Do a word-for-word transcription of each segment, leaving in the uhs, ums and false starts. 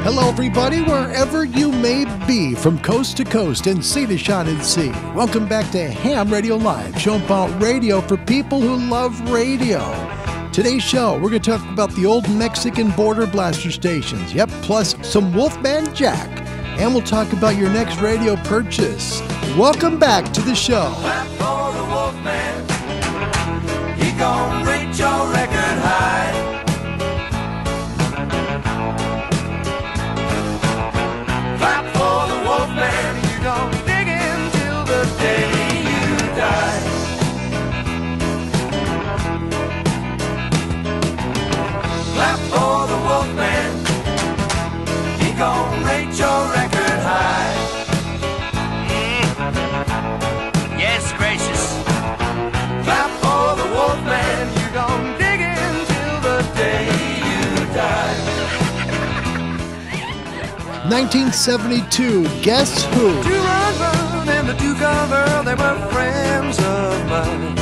Hello, everybody, wherever you may be, from coast to coast and sea to Shaanxi Sea. Welcome back to Ham Radio Live, show about radio for people who love radio. Today's show, we're going to talk about the old Mexican border blaster stations. Yep, plus some Wolfman Jack. And we'll talk about your next radio purchase. Welcome back to the show. Clap for the Wolfman. He gonna reach your record high. Clap for the Wolfman. You gonna dig him till the day you die. Clap for the Wolfman. He gonna reach your record. nineteen seventy-two, Guess Who? Run, run, and the girl, they were friends of mine.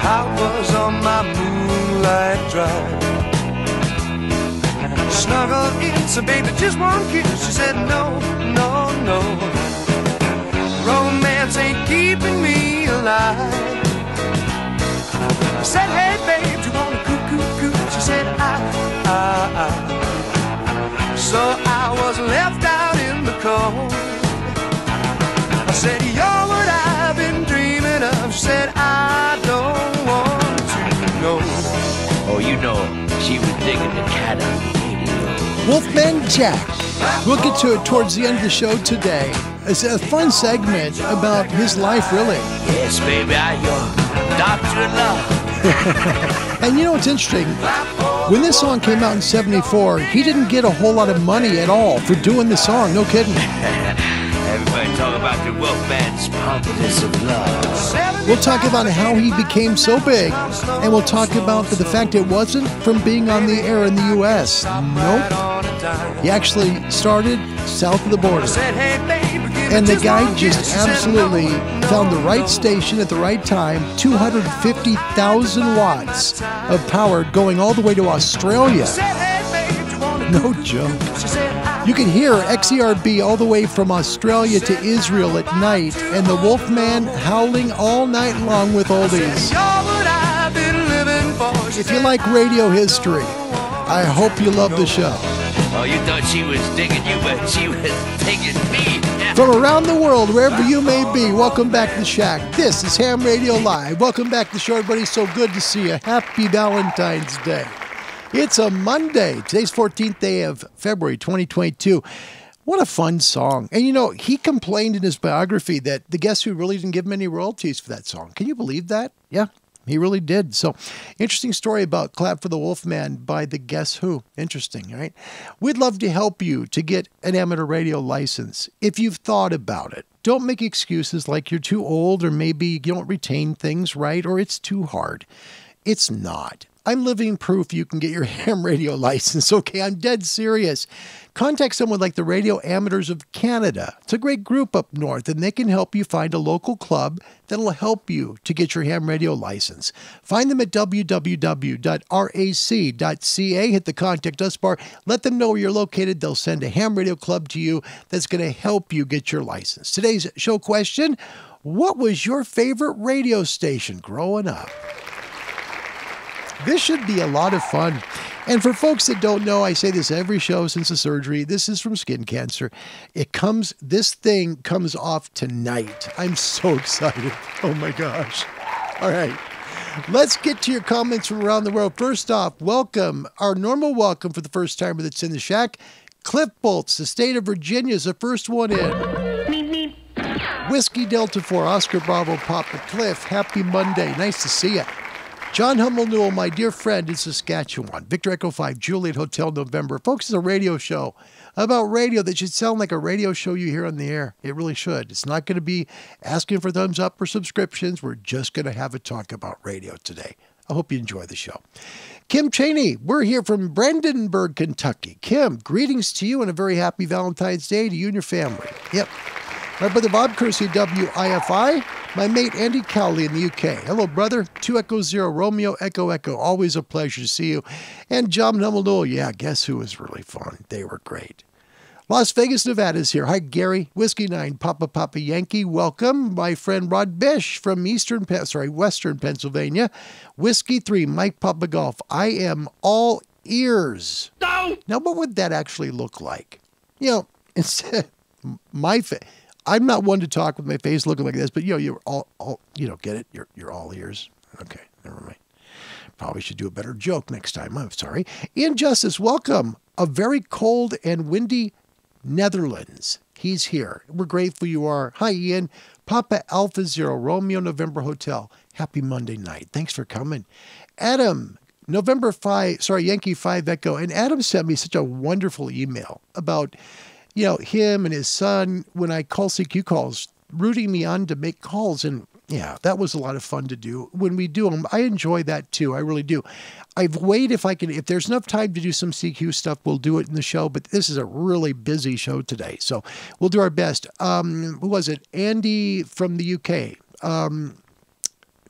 I was on my moonlight drive. Snuggled in, so baby, just one kiss. She said, no, no, no. Romance ain't keeping me alive. I said, hey, babe, do you want to coo-coo-coo? She said, I, I, I. So I was left out in the cold. I said, you're what I've been dreaming of. She said, I don't want to know. Oh, you know, she was digging the cat out of the Wolfman Jack. We'll get to it towards the end of the show today. It's a fun segment about his life, really. Yes, baby, I your doctor in love. And you know what's interesting? When this song came out in seventy-four, he didn't get a whole lot of money at all for doing the song, no kidding. Everybody talk about the Wolfman's pompous of love. We'll talk about how he became so big, and we'll talk about the fact it wasn't from being on the air in the U S Nope. He actually started south of the border. And the guy just absolutely found the right station at the right time, two hundred fifty thousand watts of power going all the way to Australia. No joke. You can hear X E R B all the way from Australia to Israel at night, and the Wolfman howling all night long with oldies. If you like radio history, I hope you love the show. Oh, you thought she was digging you, but she was digging me. From around the world, wherever you may be, welcome back to the Shack. This is Ham Radio Live. Welcome back to the show, everybody. So good to see you. Happy Valentine's Day. It's a Monday. Today's fourteenth day of February twenty twenty-two. What a fun song. And, you know, he complained in his biography that the Guess Who really didn't give him any royalties for that song. Can you believe that? Yeah, he really did. So, interesting story about Clap for the Wolfman by the Guess Who. Interesting, right? We'd love to help you to get an amateur radio license if you've thought about it. Don't make excuses like you're too old or maybe you don't retain things right or it's too hard. It's not. I'm living proof you can get your ham radio license. Okay, I'm dead serious. Contact someone like the Radio Amateurs of Canada. It's a great group up north, and they can help you find a local club that'll help you to get your ham radio license. Find them at w w w dot rac dot c a. Hit the Contact Us bar. Let them know where you're located. They'll send a ham radio club to you that's going to help you get your license. Today's show question, what was your favorite radio station growing up? This should be a lot of fun. And for folks that don't know, I say this every show since the surgery. This is from skin cancer. It comes, this thing comes off tonight. I'm so excited. Oh my gosh. All right. Let's get to your comments from around the world. First off, welcome, our normal welcome for the first timer that's in the shack. Cliff Bolts, the state of Virginia, is the first one in. Whiskey Delta four, Oscar Bravo, Papa Cliff. Happy Monday. Nice to see you. John Hummel Newell, my dear friend in Saskatchewan. Victor Echo five, Juliet Hotel, November. Folks, it's a radio show about radio that should sound like a radio show you hear on the air. It really should. It's not going to be asking for thumbs up or subscriptions. We're just going to have a talk about radio today. I hope you enjoy the show. Kim Cheney, we're here from Brandenburg, Kentucky. Kim, greetings to you and a very happy Valentine's Day to you and your family. Yep. My brother Bob Kersey, W I F I. My mate Andy Cowley in the U K. Hello, brother. Two Echo Zero Romeo Echo Echo. Always a pleasure to see you. And John Hummeldool. Yeah, Guess Who was really fun. They were great. Las Vegas, Nevada is here. Hi, Gary. Whiskey Nine, Papa Papa Yankee. Welcome. My friend Rod Bish from Eastern, sorry, Western Pennsylvania. Whiskey Three, Mike Papa Golf. I am all ears. No. Now, what would that actually look like? You know, instead, my face. I'm not one to talk with my face looking like this, but you know, you're all, all you know, get it? You're, you're all ears. Okay, never mind. Probably should do a better joke next time. I'm sorry. Injustice, welcome. A very cold and windy Netherlands. He's here. We're grateful you are. Hi, Ian. Papa Alpha Zero, Romeo November Hotel. Happy Monday night. Thanks for coming. Adam, November five, sorry, Yankee five Echo. And Adam sent me such a wonderful email about, you know, him and his son, when I call C Q calls, rooting me on to make calls. And yeah, that was a lot of fun to do. When we do them, I enjoy that too. I really do. I've weighed if I can, if there's enough time to do some C Q stuff, we'll do it in the show. But this is a really busy show today. So we'll do our best. Um, who was it? Andy from the U K. Um,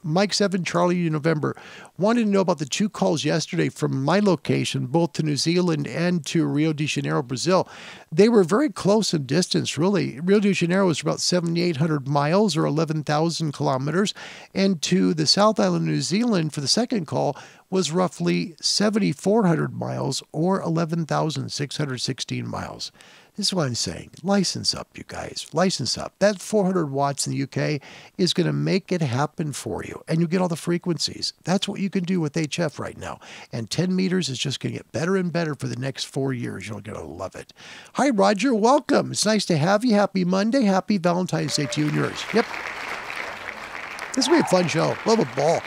Mike Seven, Charlie November, wanted to know about the two calls yesterday from my location, both to New Zealand and to Rio de Janeiro, Brazil. They were very close in distance, really. Rio de Janeiro is about seven thousand eight hundred miles or eleven thousand kilometers. And to the South Island, New Zealand, for the second call, was roughly seven thousand four hundred miles or eleven thousand six hundred sixteen miles. This is what I'm saying. License up, you guys. License up. That four hundred watts in the U K is going to make it happen for you. And you get all the frequencies. That's what you can do with H F right now. And ten meters is just going to get better and better for the next four years. You're going to love it. Hi, Roger. Welcome. It's nice to have you. Happy Monday. Happy Valentine's Day to you and yours. Yep. This will be a fun show. Love a ball.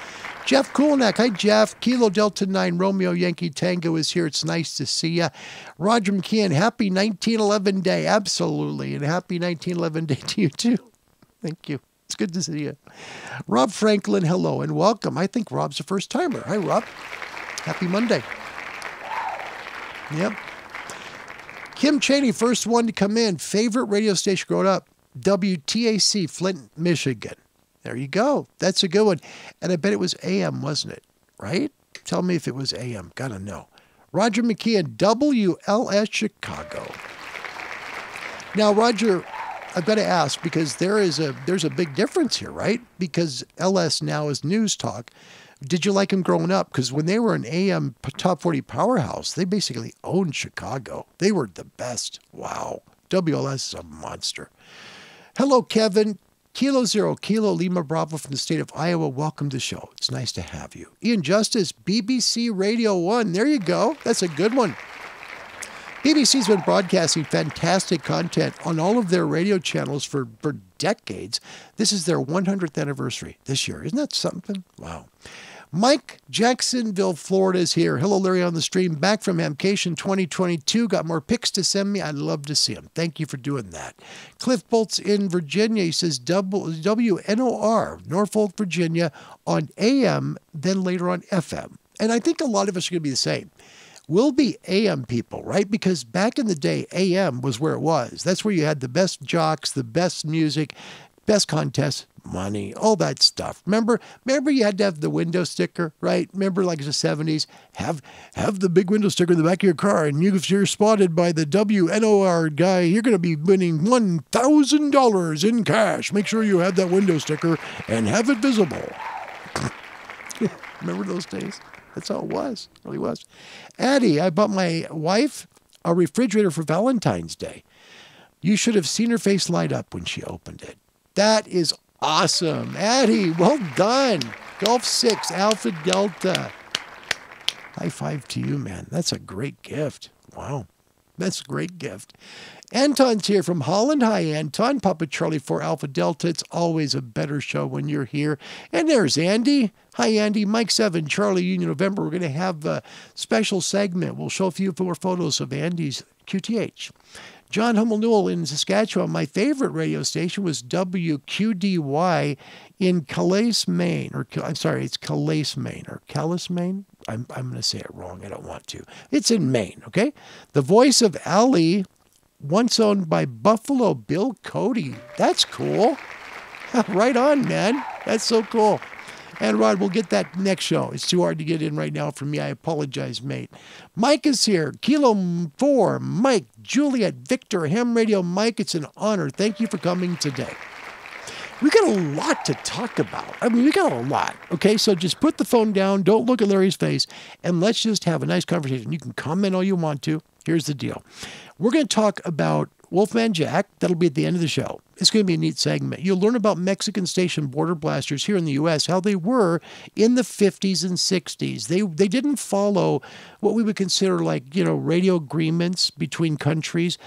Jeff Kulnak. Hi, Jeff. Kilo Delta nine, Romeo Yankee Tango is here. It's nice to see you. Roger McKeon, happy nineteen eleven day. Absolutely. And happy nineteen eleven day to you, too. Thank you. It's good to see you. Rob Franklin, hello and welcome. I think Rob's a first timer. Hi, Rob. Happy Monday. Yep. Kim Cheney, first one to come in. Favorite radio station growing up? W T A C, Flint, Michigan. There you go. That's a good one. And I bet it was A M, wasn't it? Right? Tell me if it was A M. Gotta know. Roger McKeon, W L S Chicago. Now, Roger, I've got to ask, because there is a there's a big difference here, right? Because L S now is news talk. Did you like them growing up? Because when they were an A M top forty powerhouse, they basically owned Chicago. They were the best. Wow. W L S is a monster. Hello, Kevin. Kilo Zero, Kilo Lima Bravo from the state of Iowa. Welcome to the show. It's nice to have you. Ian Justice, B B C Radio one. There you go. That's a good one. B B C's been broadcasting fantastic content on all of their radio channels for, for decades. This is their one hundredth anniversary this year. Isn't that something? Wow. Mike, Jacksonville, Florida is here. Hello, Larry on the stream. Back from Hamcation twenty twenty-two. Got more pics to send me. I'd love to see them. Thank you for doing that. Cliff Bolt's in Virginia. He says W N O R, Norfolk, Virginia, on A M, then later on F M. And I think a lot of us are going to be the same. We'll be A M people, right? Because back in the day, A M was where it was. That's where you had the best jocks, the best music, best contests, money, all that stuff. Remember, remember you had to have the window sticker, right? Remember like the seventies, have have the big window sticker in the back of your car, and you, if you're spotted by the W N O R guy, you're going to be winning one thousand dollars in cash. Make sure you have that window sticker and have it visible. Remember those days? That's how it was. It really was. Addie, I bought my wife a refrigerator for Valentine's Day. You should have seen her face light up when she opened it. That is awesome. Addie, well done. Golf six, Alpha Delta. High five to you, man. That's a great gift. Wow. That's a great gift. Anton's here from Holland. Hi, Anton. Papa Charlie for Alpha Delta. It's always a better show when you're here. And there's Andy. Hi, Andy. Mike seven, Charlie Union November. We're going to have a special segment. We'll show a few more photos of Andy's Q T H. John Hummeldool in Saskatchewan. My favorite radio station was W Q D Y in Calais, Maine. Or I'm sorry, it's Calais, Maine. Or Calais, Maine? I'm, I'm going to say it wrong. I don't want to. It's in Maine, okay? The voice of Ali, once owned by Buffalo Bill Cody. That's cool. Right on, man. That's so cool. And Rod, we'll get that next show. It's too hard to get in right now for me. I apologize, mate. Mike is here. Kilo four, Mike, Juliet, Victor, Ham Radio, Mike. It's an honor. Thank you for coming today. We got a lot to talk about. I mean, we got a lot. Okay, so just put the phone down. Don't look at Larry's face. And let's just have a nice conversation. You can comment all you want to. Here's the deal. We're going to talk about Wolfman Jack. That'll be at the end of the show. It's going to be a neat segment. You'll learn about Mexican station border blasters here in the U S, how they were in the fifties and sixties. They they didn't follow what we would consider like, you know, radio agreements between countries.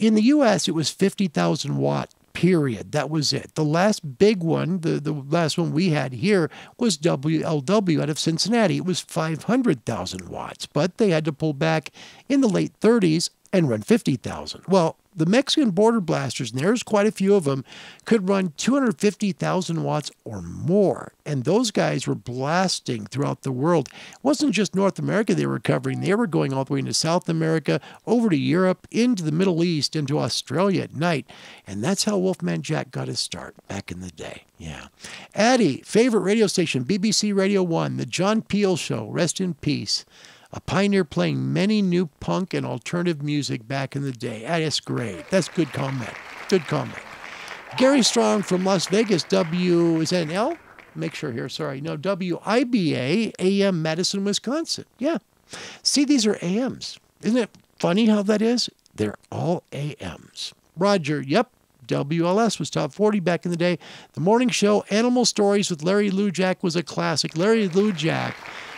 In the U S, it was fifty thousand watt. Period. That was it. The last big one, the, the last one we had here was W L W out of Cincinnati. It was five hundred thousand watts, but they had to pull back in the late thirties and run fifty thousand. Well, the Mexican border blasters, and there's quite a few of them, could run two hundred fifty thousand watts or more. And those guys were blasting throughout the world. It wasn't just North America they were covering. They were going all the way into South America, over to Europe, into the Middle East, into Australia at night. And that's how Wolfman Jack got his start back in the day. Yeah. Addie, favorite radio station, B B C Radio one, The John Peel Show, rest in peace. A pioneer playing many new punk and alternative music back in the day. That's great. That's good comment. Good comment. Gary Strong from Las Vegas, W, is that an L? Make sure here, sorry. No, W I B A, A M, Madison, Wisconsin. Yeah. See, these are A Ms. Isn't it funny how that is? They're all A Ms. Roger, yep. W L S was top forty back in the day. The morning show, Animal Stories with Larry Lujak was a classic. Larry Lujak.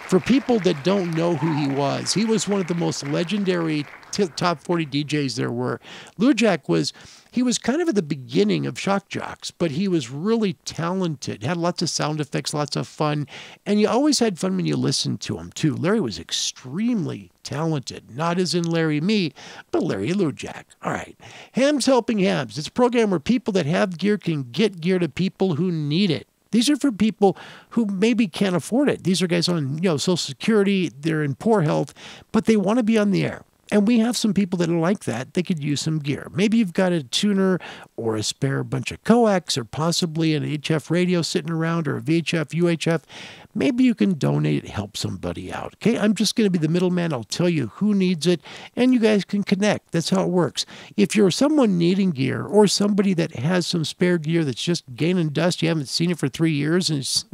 For people that don't know who he was, he was one of the most legendary top forty D Js there were. Lujak was, he was kind of at the beginning of shock jocks, but he was really talented, had lots of sound effects, lots of fun, and you always had fun when you listened to him, too. Larry was extremely talented, not as in Larry Me, but Larry Lujak. All right. Hams Helping Hams. It's a program where people that have gear can get gear to people who need it. These are for people who maybe can't afford it. These are guys on, you know, Social Security. They're in poor health, but they want to be on the air. And we have some people that are like that. They could use some gear. Maybe you've got a tuner or a spare bunch of coax or possibly an H F radio sitting around or a V H F, U H F. Maybe you can donate it, help somebody out. Okay, I'm just going to be the middleman. I'll tell you who needs it, and you guys can connect. That's how it works. If you're someone needing gear or somebody that has some spare gear that's just gaining dust, you haven't seen it for three years, and it's,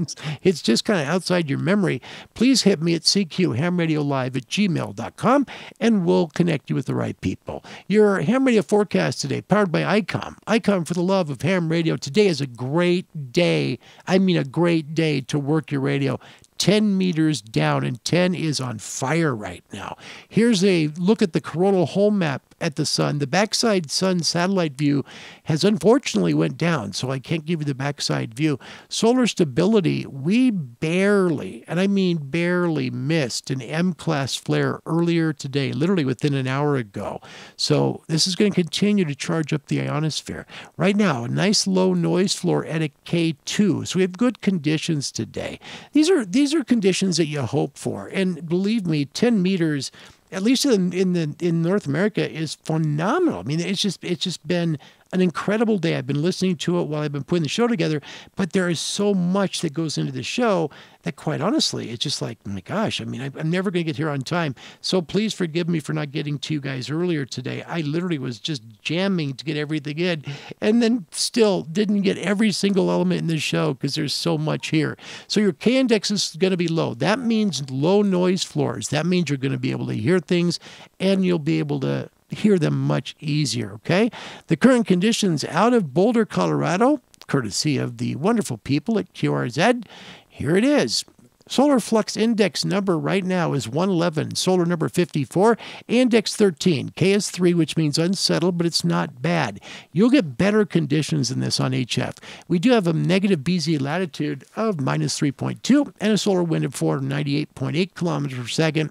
it's just kind of outside your memory, please hit me at C Q ham radio live at gmail dot com, and we'll connect you with the right people. Your ham radio forecast today, powered by ICOM. ICOM, for the love of ham radio. Today is a great day. I mean, a great day to work your radio. ten meters down, and ten is on fire right now. Here's a look at the coronal hole map at the sun. The backside sun satellite view has unfortunately went down, so I can't give you the backside view. Solar stability, we barely, and I mean barely, missed an M class flare earlier today, literally within an hour ago. So this is going to continue to charge up the ionosphere. Right now, a nice low noise floor at a K two, so we have good conditions today. These are, these are conditions that you hope for, and believe me, ten meters... at least in in the in North America is phenomenal. I mean, it's just it's just been an incredible day. I've been listening to it while I've been putting the show together, but there is so much that goes into the show that, quite honestly, it's just like, oh my gosh, I mean, I'm never going to get here on time. So please forgive me for not getting to you guys earlier today. I literally was just jamming to get everything in, and then still didn't get every single element in the show because there's so much here. So your K index is going to be low. That means low noise floors. That means you're going to be able to hear things, and you'll be able to hear them much easier, okay? The current conditions out of Boulder, Colorado, courtesy of the wonderful people at Q R Z, here it is. Solar flux index number right now is one eleven, solar number fifty-four, index thirteen. K is three, which means unsettled, but it's not bad. You'll get better conditions than this on H F. We do have a negative B Z latitude of minus three point two and a solar wind of four ninety-eight point eight kilometers per second.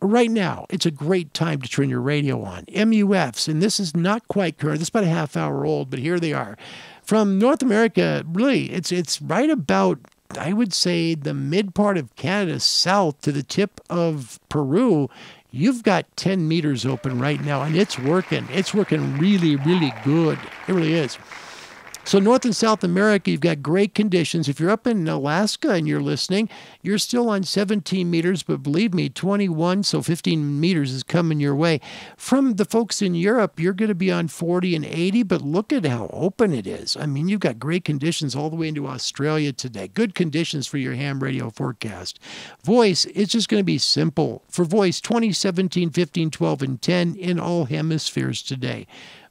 Right now, it's a great time to turn your radio on. M U Fs, and this is not quite current. This is about a half hour old, but here they are. From North America, really, it's it's right about, I would say, the mid part of Canada south to the tip of Peru. You've got ten meters open right now, and it's working. It's working really, really good. It really is. So North and South America, you've got great conditions. If you're up in Alaska and you're listening, you're still on seventeen meters, but believe me, twenty-one, so fifteen meters is coming your way. From the folks in Europe, you're going to be on forty and eighty, but look at how open it is. I mean, you've got great conditions all the way into Australia today. Good conditions for your ham radio forecast. Voice, it's just going to be simple. For voice, twenty, seventeen, fifteen, twelve, and ten in all hemispheres today.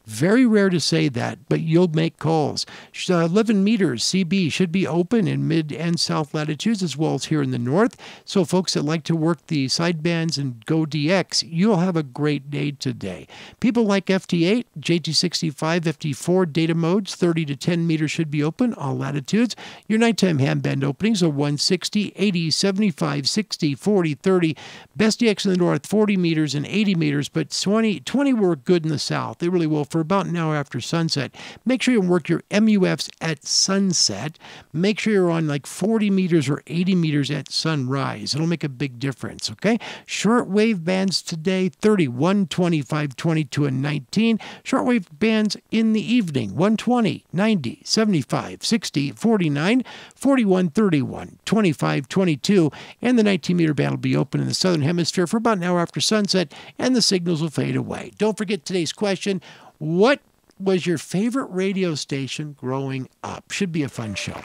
Very rare to say that, but you'll make calls. Uh, eleven meters C B should be open in mid and south latitudes as well as here in the north. So folks that like to work the sidebands and go D X, you'll have a great day today. People like F T eight, J T sixty-five, F T four data modes, thirty to ten meters should be open, all latitudes. Your nighttime ham band openings are one sixty, eighty, seventy-five, sixty, forty, thirty. Best D X in the north, forty meters and eighty meters, but twenty, twenty work good in the south. They really will for about an hour after sunset. Make sure you work your M U Fs at sunset. Make sure you're on like forty meters or eighty meters at sunrise. It'll make a big difference, okay? Shortwave bands today, thirty, one, twenty-five, twenty-two, and nineteen. Shortwave bands in the evening, one twenty, ninety, seventy-five, sixty, forty-nine, forty-one, thirty-one, twenty-five, twenty-two, and the nineteen meter band will be open in the southern hemisphere for about an hour after sunset, and the signals will fade away. Don't forget today's question. What was your favorite radio station growing up? Should be a fun show.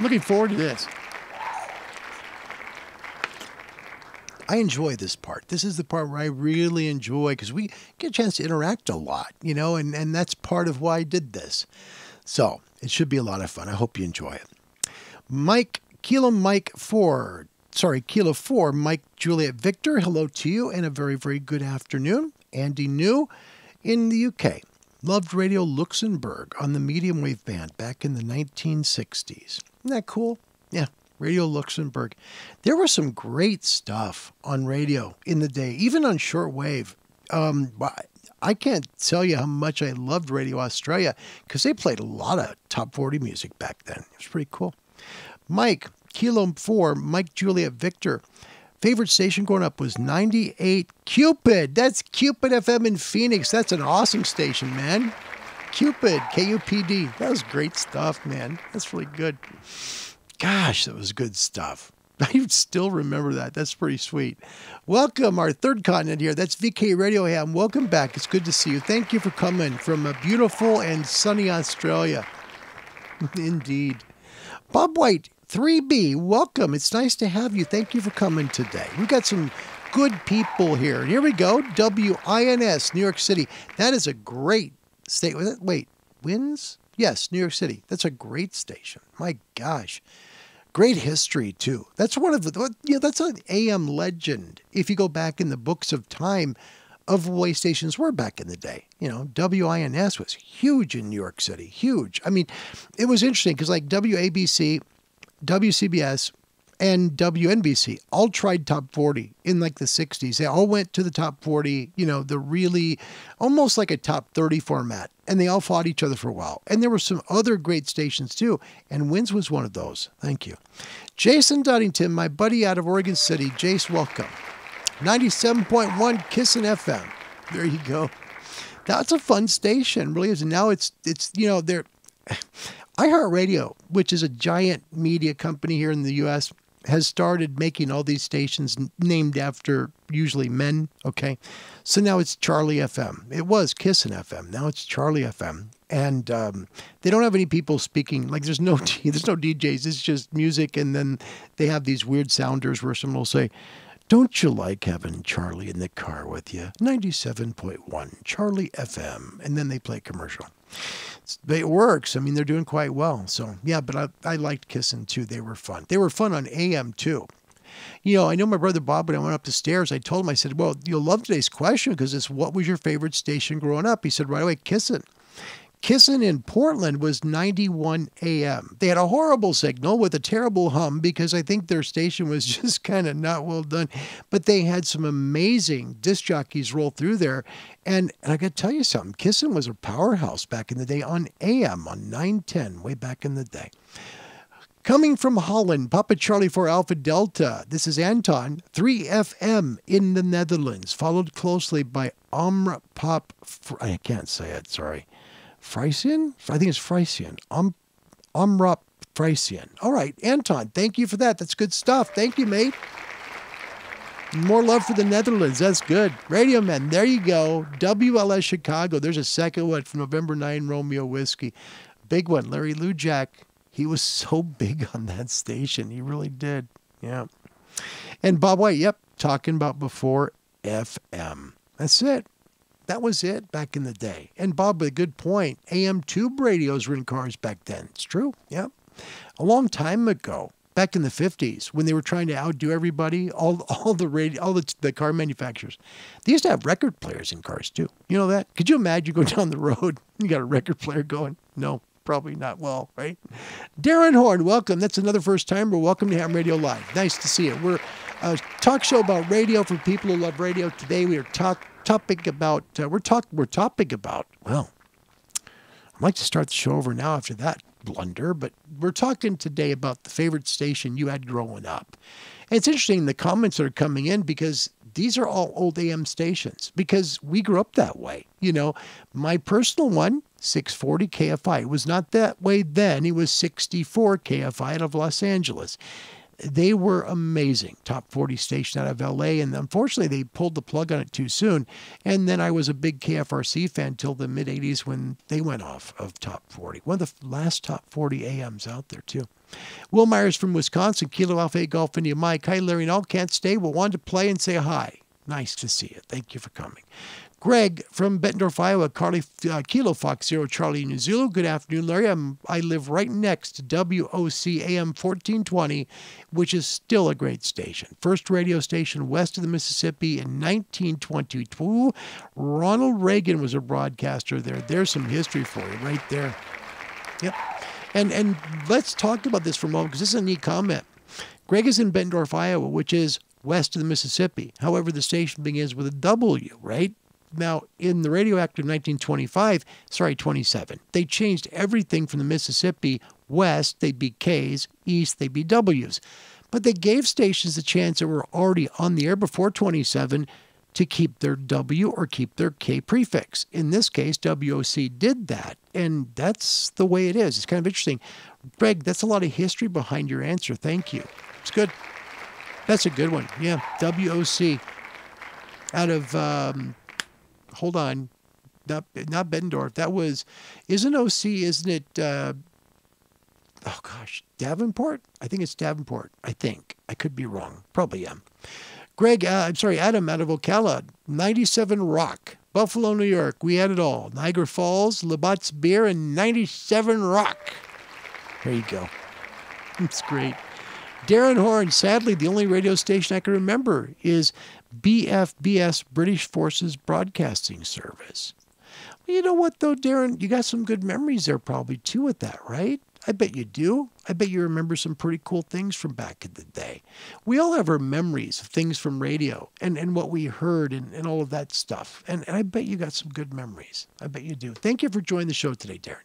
Looking forward to this. I enjoy this part. This is the part where I really enjoy because we get a chance to interact a lot, you know, and, and that's part of why I did this. So it should be a lot of fun. I hope you enjoy it. Mike, Kilo Mike Ford. Sorry, Kilo four, Mike Juliet Victor. Hello to you and a very, very good afternoon. Andy New in the U K. Loved Radio Luxembourg on the medium wave band back in the nineteen sixties. Isn't that cool? Yeah, Radio Luxembourg. There was some great stuff on radio in the day, even on shortwave. Um, I can't tell you how much I loved Radio Australia because they played a lot of top forty music back then. It was pretty cool. Mike, Kilo four, Mike Juliet Victor. Favorite station growing up was ninety-eight Cupid. That's Cupid F M in Phoenix. That's an awesome station, man. Cupid, K U P D. That was great stuff, man. That's really good. Gosh, that was good stuff. I still remember that. That's pretty sweet. Welcome, our third continent here. That's V K Radio Ham. Welcome back. It's good to see you. Thank you for coming from a beautiful and sunny Australia. Indeed. Bob White. three B, welcome. It's nice to have you. Thank you for coming today. We've got some good people here. Here we go. W I N S, New York City. That is a great state. Wait, W I N S? Yes, New York City. That's a great station. My gosh. Great history, too. That's one of the, you know, that's an A M legend. If you go back in the books of time of way stations were back in the day. You know, W I N S was huge in New York City. Huge. I mean, it was interesting because like W A B C, W C B S, and W N B C all tried top forty in like the sixties. They all went to the top forty, you know, the really almost like a top thirty format. And they all fought each other for a while. And there were some other great stations too. And W I N S was one of those. Thank you. Jason Dunnington, my buddy out of Oregon City. Jace, welcome. ninety-seven point one Kissin' F M. There you go. That's a fun station, really is. And now it's, it's you know, they're... iHeartRadio, which is a giant media company here in the U S, has started making all these stations named after usually men, okay? So now it's Charlie F M. It was Kissin' F M. Now it's Charlie F M. And um, they don't have any people speaking. Like, there's no there's no D Js. It's just music. And then they have these weird sounders where someone will say, "Don't you like having Charlie in the car with you?" ninety-seven point one, Charlie F M. And then they play commercial. It works. I mean, they're doing quite well. So, yeah, but I, I liked Kissin' too. They were fun. They were fun on A M too. You know, I know my brother Bob, when I went up the stairs, I told him, I said, "Well, you'll love today's question because it's what was your favorite station growing up?" He said, "Right away, Kissin'." Kissin' in Portland was ninety-one A M. They had a horrible signal with a terrible hum because I think their station was just kind of not well done. But they had some amazing disc jockeys roll through there. And, and I got to tell you something, Kissin' was a powerhouse back in the day on A M, on nine ten, way back in the day. Coming from Holland, Papa Charlie four Alpha Delta. This is Anton, three F M in the Netherlands, followed closely by Omroep Pop. I can't say it, sorry. Frisian? I think it's Frisian. Um, Umrup Frisian. All right, Anton, thank you for that. That's good stuff. Thank you, mate. More love for the Netherlands. That's good. Radio Men, there you go. W L S Chicago. There's a second one from November ninth, Romeo Whiskey. Big one, Larry Lujak. He was so big on that station. He really did. Yeah. And Bob White, yep, talking about before F M. That's it. That was it back in the day. And Bob, a good point. A M tube radios were in cars back then. It's true. Yeah. A long time ago, back in the fifties, when they were trying to outdo everybody, all all the radio, all the, the car manufacturers, they used to have record players in cars too. You know that? Could you imagine going down the road and you got a record player going? No. Probably not well, right? Darren Horn, welcome. That's another first timer. Welcome to Ham Radio Live. Nice to see you. We're a talk show about radio for people who love radio. Today we are talk topic about. Uh, we're talk. We're topic about. Well, I'd like to start the show over now after that blunder, but we're talking today about the favorite station you had growing up. And it's interesting the comments that are coming in because these are all old A M stations because we grew up that way. You know, my personal one. six forty K F I. It was not that way then. It was sixty-four K F I out of Los Angeles. They were amazing. Top forty station out of L A. And unfortunately, they pulled the plug on it too soon. And then I was a big K F R C fan till the mid eighties when they went off of Top forty. One of the last Top forty A Ms out there, too. Will Myers from Wisconsin, Kilo Alpha eight Golf India Mike. Hi, Larry and all. Can't stay. Well, wanted to play and say hi. Nice to see you. Thank you for coming. Greg from Bettendorf, Iowa, Carly, uh, Kilo Fox Zero, Charlie, New Zealand. Good afternoon, Larry. I'm, I live right next to W O C A M fourteen twenty, which is still a great station. First radio station west of the Mississippi in nineteen twenty-two. Ronald Reagan was a broadcaster there. There's some history for you right there. Yep. And, and let's talk about this for a moment because this is a neat comment. Greg is in Bettendorf, Iowa, which is west of the Mississippi. However, the station begins with a W, right? Now, in the Radio Act of nineteen twenty-five, sorry, twenty-seven, they changed everything from the Mississippi west, they'd be Ks, east, they'd be Ws. But they gave stations the chance that were already on the air before twenty-seven to keep their W or keep their K prefix. In this case, W O C did that, and that's the way it is. It's kind of interesting. Greg, that's a lot of history behind your answer. Thank you. It's good. That's a good one. Yeah, W O C out of... Um, Hold on, not not Bettendorf. That was, isn't O C, isn't it, uh, oh gosh, Davenport? I think it's Davenport, I think. I could be wrong, probably am. Greg, uh, I'm sorry, Adam out of Ocala, ninety-seven Rock, Buffalo, New York. We had it all. Niagara Falls, Labatt's Beer, and ninety-seven Rock. There you go. That's great. Darren Horn, sadly, the only radio station I can remember is B F B S, British Forces Broadcasting Service. Well, you know what, though, Darren? You got some good memories there probably, too, with that, right? I bet you do. I bet you remember some pretty cool things from back in the day. We all have our memories of things from radio and, and what we heard and, and all of that stuff. And, and I bet you got some good memories. I bet you do. Thank you for joining the show today, Darren.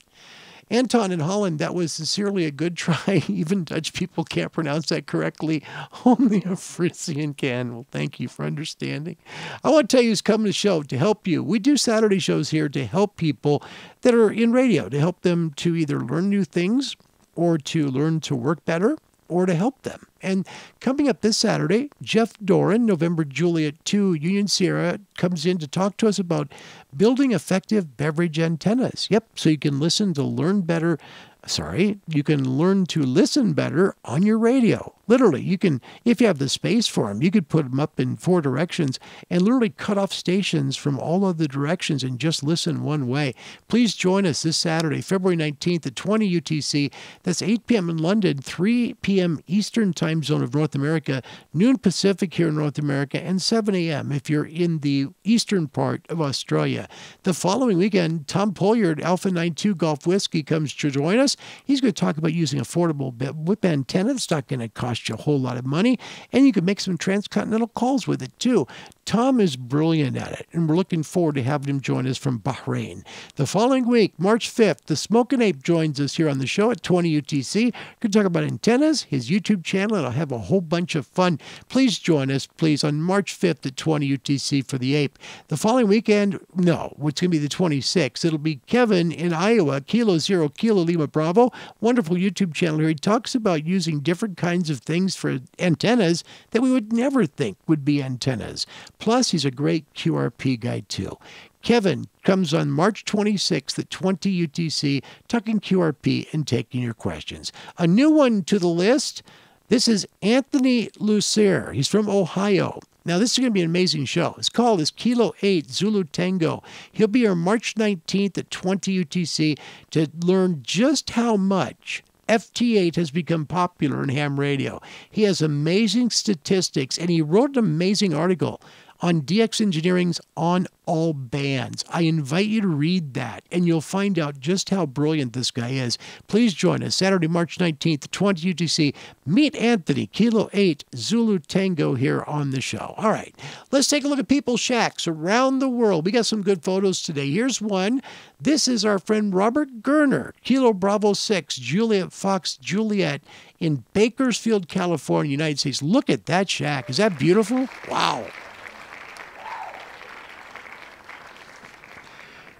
Anton in Holland, that was sincerely a good try. Even Dutch people can't pronounce that correctly. Only a Frisian can. Well, thank you for understanding. I want to tell you who's coming to the show to help you. We do Saturday shows here to help people that are in radio, to help them to either learn new things or to learn to work better or to help them. And coming up this Saturday, Jeff Doran, November Juliet two, Union Sierra, comes in to talk to us about building effective beverage antennas. Yep, so you can listen to learn better, sorry, you can learn to listen better on your radio. Literally, you can, if you have the space for them, you could put them up in four directions and literally cut off stations from all of the directions and just listen one way. Please join us this Saturday, February nineteenth at twenty U T C. That's eight p m in London, three p m Eastern Time Zone of North America, noon Pacific here in North America, and seven a m if you're in the eastern part of Australia. The following weekend, Tom Polyard, Alpha nine two Golf Whiskey, comes to join us. this. He's going to talk about using affordable whip antenna. It's not going to cost you a whole lot of money, and you can make some transcontinental calls with it too. Tom is brilliant at it, and we're looking forward to having him join us from Bahrain. The following week, March fifth, the Smokin' Ape joins us here on the show at twenty U T C. We're going to talk about antennas, his YouTube channel, and I'll have a whole bunch of fun. Please join us, please, on March fifth at twenty U T C for the Ape. The following weekend, no, it's going to be the twenty-sixth. It'll be Kevin in Iowa, Kilo Zero, Kilo Lima Bravo. Wonderful YouTube channel where he talks about using different kinds of things for antennas that we would never think would be antennas. Plus, he's a great Q R P guy, too. Kevin comes on March twenty-sixth at twenty U T C, talking Q R P and taking your questions. A new one to the list, this is Anthony Lucier. He's from Ohio. Now, this is going to be an amazing show. His call is Kilo eight Zulu Tango. He'll be here March nineteenth at twenty U T C to learn just how much F T eight has become popular in ham radio. He has amazing statistics, and he wrote an amazing article on D X Engineering's On All Bands. I invite you to read that, and you'll find out just how brilliant this guy is. Please join us Saturday, March nineteenth, twenty U T C. Meet Anthony, Kilo eight, Zulu Tango, here on the show. All right, let's take a look at people's shacks around the world. We got some good photos today. Here's one. This is our friend Robert Gerner, Kilo Bravo six, Juliet Fox, Juliet, in Bakersfield, California, United States. Look at that shack. Is that beautiful? Wow.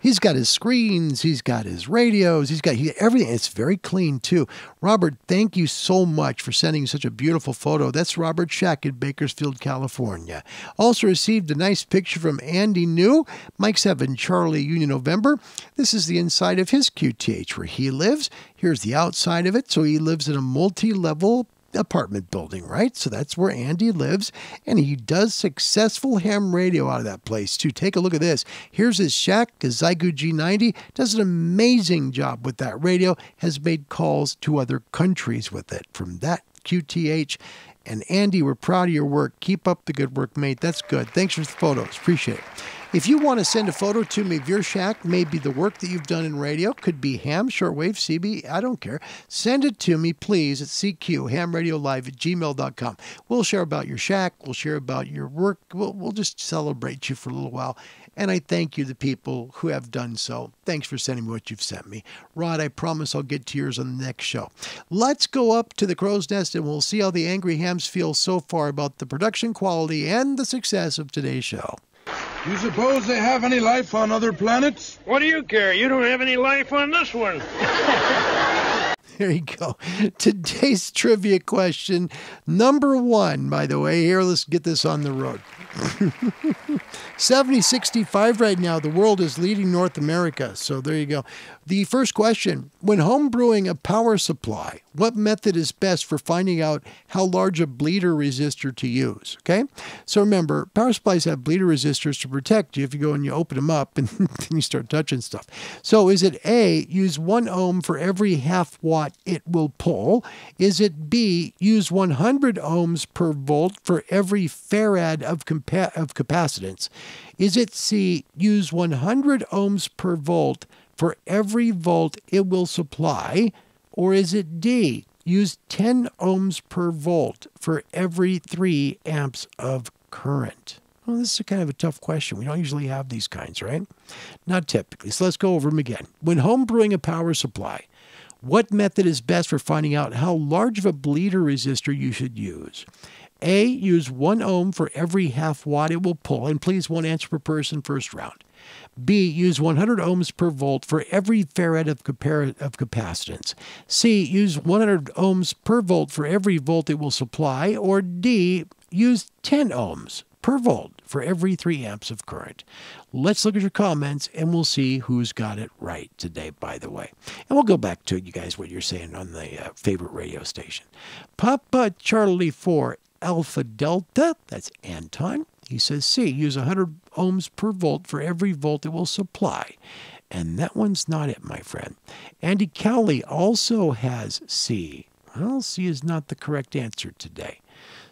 He's got his screens, he's got his radios, he's got he, everything. It's very clean, too. Robert, thank you so much for sending such a beautiful photo. That's Robert Shack in Bakersfield, California. Also received a nice picture from Andy New, Mike seven, Charlie Union November. This is the inside of his Q T H where he lives. Here's the outside of it. So he lives in a multi-level apartment building, right? So that's where Andy lives, and he does successful ham radio out of that place too. Take a look at this. Here's his shack, his Xiegu G ninety. Does an amazing job with that radio. Has made calls to other countries with it from that Q T H. And Andy, we're proud of your work. Keep up the good work, mate. That's good. Thanks for the photos. Appreciate it. If you want to send a photo to me of your shack, maybe the work that you've done in radio, could be ham, shortwave, C B, I don't care. Send it to me, please, at C Q, ham radio live at gmail dot com. We'll share about your shack. We'll share about your work. We'll, we'll just celebrate you for a little while. And I thank you, the people who have done so. Thanks for sending me what you've sent me. Rod, I promise I'll get to yours on the next show. Let's go up to the crow's nest, and we'll see how the angry hams feel so far about the production quality and the success of today's show. Do you suppose they have any life on other planets? What do you care? You don't have any life on this one. There you go. Today's trivia question, number one, by the way. Here, let's get this on the road. seventy sixty-five right now. The world is leading North America. So there you go. The first question, when homebrewing a power supply, what method is best for finding out how large a bleeder resistor to use? Okay. So remember, power supplies have bleeder resistors to protect you if you go and you open them up and then you start touching stuff. So is it A, use one ohm for every half watt it will pull? Is it B, use one hundred ohms per volt for every farad of computer? of capacitance? Is it C, use one hundred ohms per volt for every volt it will supply? Or is it D, use ten ohms per volt for every three amps of current? Well, this is kind of a tough question. We don't usually have these kinds, right? Not typically. So let's go over them again. When home brewing a power supply, what method is best for finding out how large of a bleeder resistor you should use? A, use one ohm for every half watt it will pull, and please one answer per person first round. B, use one hundred ohms per volt for every farad of, of capacitance. C, use one hundred ohms per volt for every volt it will supply. Or D, use ten ohms per volt for every three amps of current. Let's look at your comments, and we'll see who's got it right today, by the way. And we'll go back to you guys, what you're saying on the uh, favorite radio station. Papa Charlie four Alpha Delta, that's Anton. He says C, use one hundred ohms per volt for every volt it will supply. And that one's not it, my friend. Andy Cowley also has C. Well, C is not the correct answer today.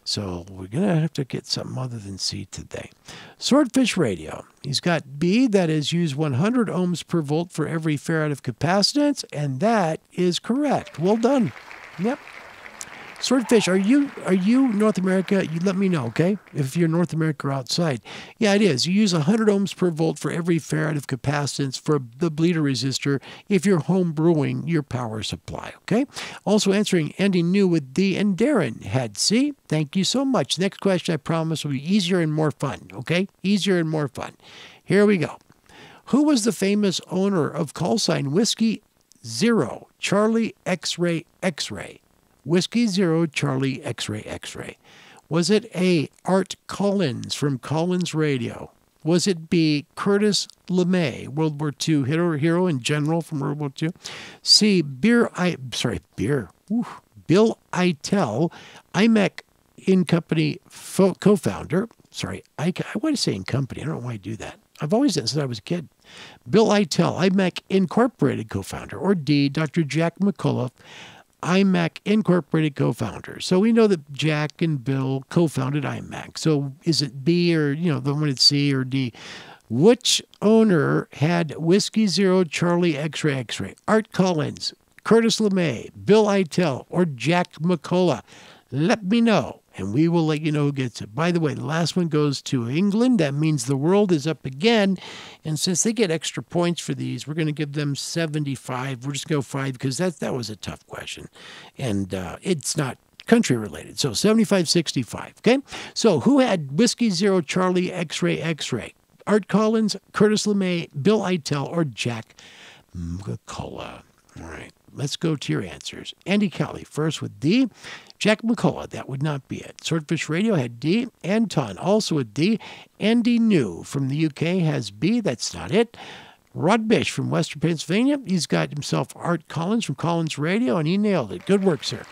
So we're going to have to get something other than C today. Swordfish Radio. He's got B, that is use one hundred ohms per volt for every farad of capacitance, and that is correct. Well done. Yep. Swordfish, are you are you North America? You let me know, okay? If you're North America or outside. Yeah, it is. You use one hundred ohms per volt for every farad of capacitance for the bleeder resistor if you're home brewing your power supply, okay? Also answering Andy New with D, and Darren had C. Thank you so much. Next question, I promise, will be easier and more fun, okay? Easier and more fun. Here we go. Who was the famous owner of call sign Whiskey Zero, Charlie X-Ray X-Ray? Whiskey Zero, Charlie X-Ray X-Ray. Was it A, Art Collins from Collins Radio? Was it B, Curtis LeMay, World War Two hero, hero and general from World War Two? C, Beer, I, sorry, Beer, Ooh, Bill Eitel, I M E C in company co-founder. Sorry, I, I want to say in company. I don't know why I do that. I've always done it since I was a kid. Bill Eitel, I M E C Incorporated co-founder. Or D, Doctor Jack McCullough, I M E C Incorporated co-founder. So we know that Jack and Bill co-founded I M E C. So is it B, or, you know, the one at C or D? Which owner had Whiskey Zero, Charlie X-Ray X-Ray? Art Collins, Curtis LeMay, Bill Eitel, or Jack McCullough? Let me know, and we will let you know who gets it. By the way, the last one goes to England. That means the world is up again. And since they get extra points for these, we're going to give them seventy-five. We're just going to go five because that, that was a tough question. And uh, it's not country related. So seventy-five, sixty-five. Okay. So who had Whiskey Zero, Charlie X-Ray X-Ray? Art Collins, Curtis LeMay, Bill Eitel, or Jack McCullough? All right. Let's go to your answers. Andy Cowley, first with D. Jack McCullough, that would not be it. Swordfish Radio had D. Anton, also with D. Andy New from the U K has B. That's not it. Rod Bish from Western Pennsylvania. He's got himself Art Collins from Collins Radio, and he nailed it. Good work, sir.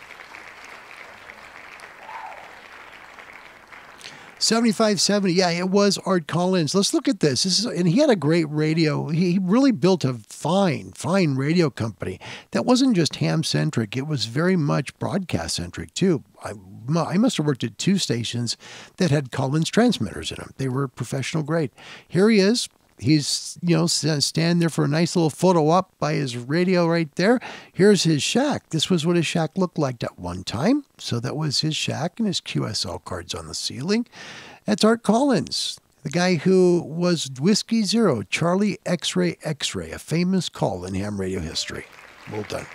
seventy-five seventy, yeah, it was Art Collins. Let's look at this. This is, and he had a great radio. He really built a fine, fine radio company that wasn't just ham-centric. It was very much broadcast-centric, too. I, I must have worked at two stations that had Collins transmitters in them. They were professional grade. Here he is. He's, you know, standing there for a nice little photo op by his radio right there. Here's his shack. This was what his shack looked like at one time. So that was his shack and his Q S L cards on the ceiling. That's Art Collins, the guy who was Whiskey Zero, Charlie X-Ray X-Ray, a famous call in ham radio history. Well done.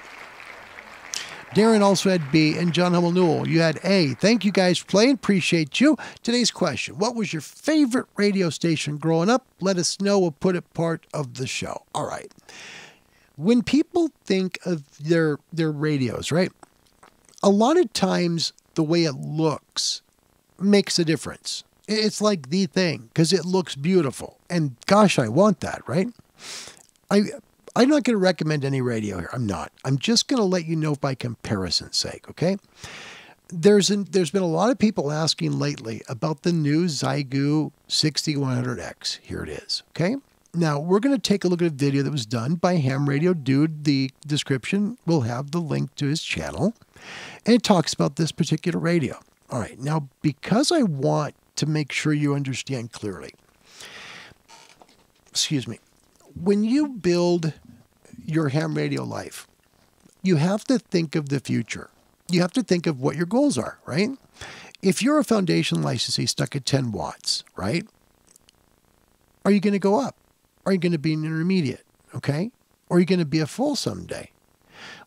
Darren also had B, and John Hummel Newell, you had A. Thank you guys for playing. Appreciate you. Today's question, what was your favorite radio station growing up? Let us know. We'll put it part of the show. All right. When people think of their, their radios, right, a lot of times the way it looks makes a difference. It's like the thing because it looks beautiful. And gosh, I want that, right? I... I'm not going to recommend any radio here. I'm not. I'm just going to let you know by comparison's sake, okay? There's an, there's been a lot of people asking lately about the new Xiegu sixty-one hundred X. Here it is, okay? Now, we're going to take a look at a video that was done by Ham Radio Dude. The description will have the link to his channel, and it talks about this particular radio. All right, now, because I want to make sure you understand clearly, excuse me, when you build your ham radio life, you have to think of the future. You have to think of what your goals are, right? If you're a foundation licensee stuck at ten watts, right? Are you going to go up? Are you going to be an intermediate, okay? Or are you going to be a full someday?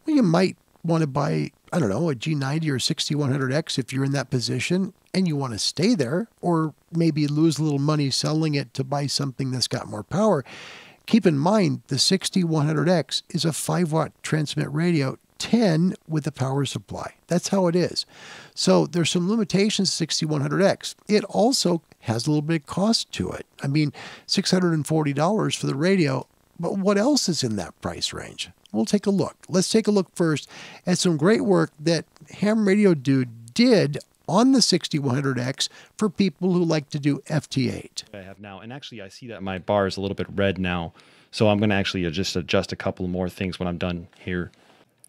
Well, you might want to buy, I don't know, a G ninety or sixty-one hundred X if you're in that position and you want to stay there, or maybe lose a little money selling it to buy something that's got more power. Keep in mind, the sixty-one hundred X is a five watt transmit radio, ten with a power supply. That's how it is. So there's some limitations to sixty-one hundred X. It also has a little bit of cost to it. I mean, six hundred forty dollars for the radio, but what else is in that price range? We'll take a look. Let's take a look first at some great work that Ham Radio Dude did on the sixty-one hundred X for people who like to do F T eight. I have now, and actually I see that my bar is a little bit red now, so I'm gonna actually just adjust a couple more things when I'm done here.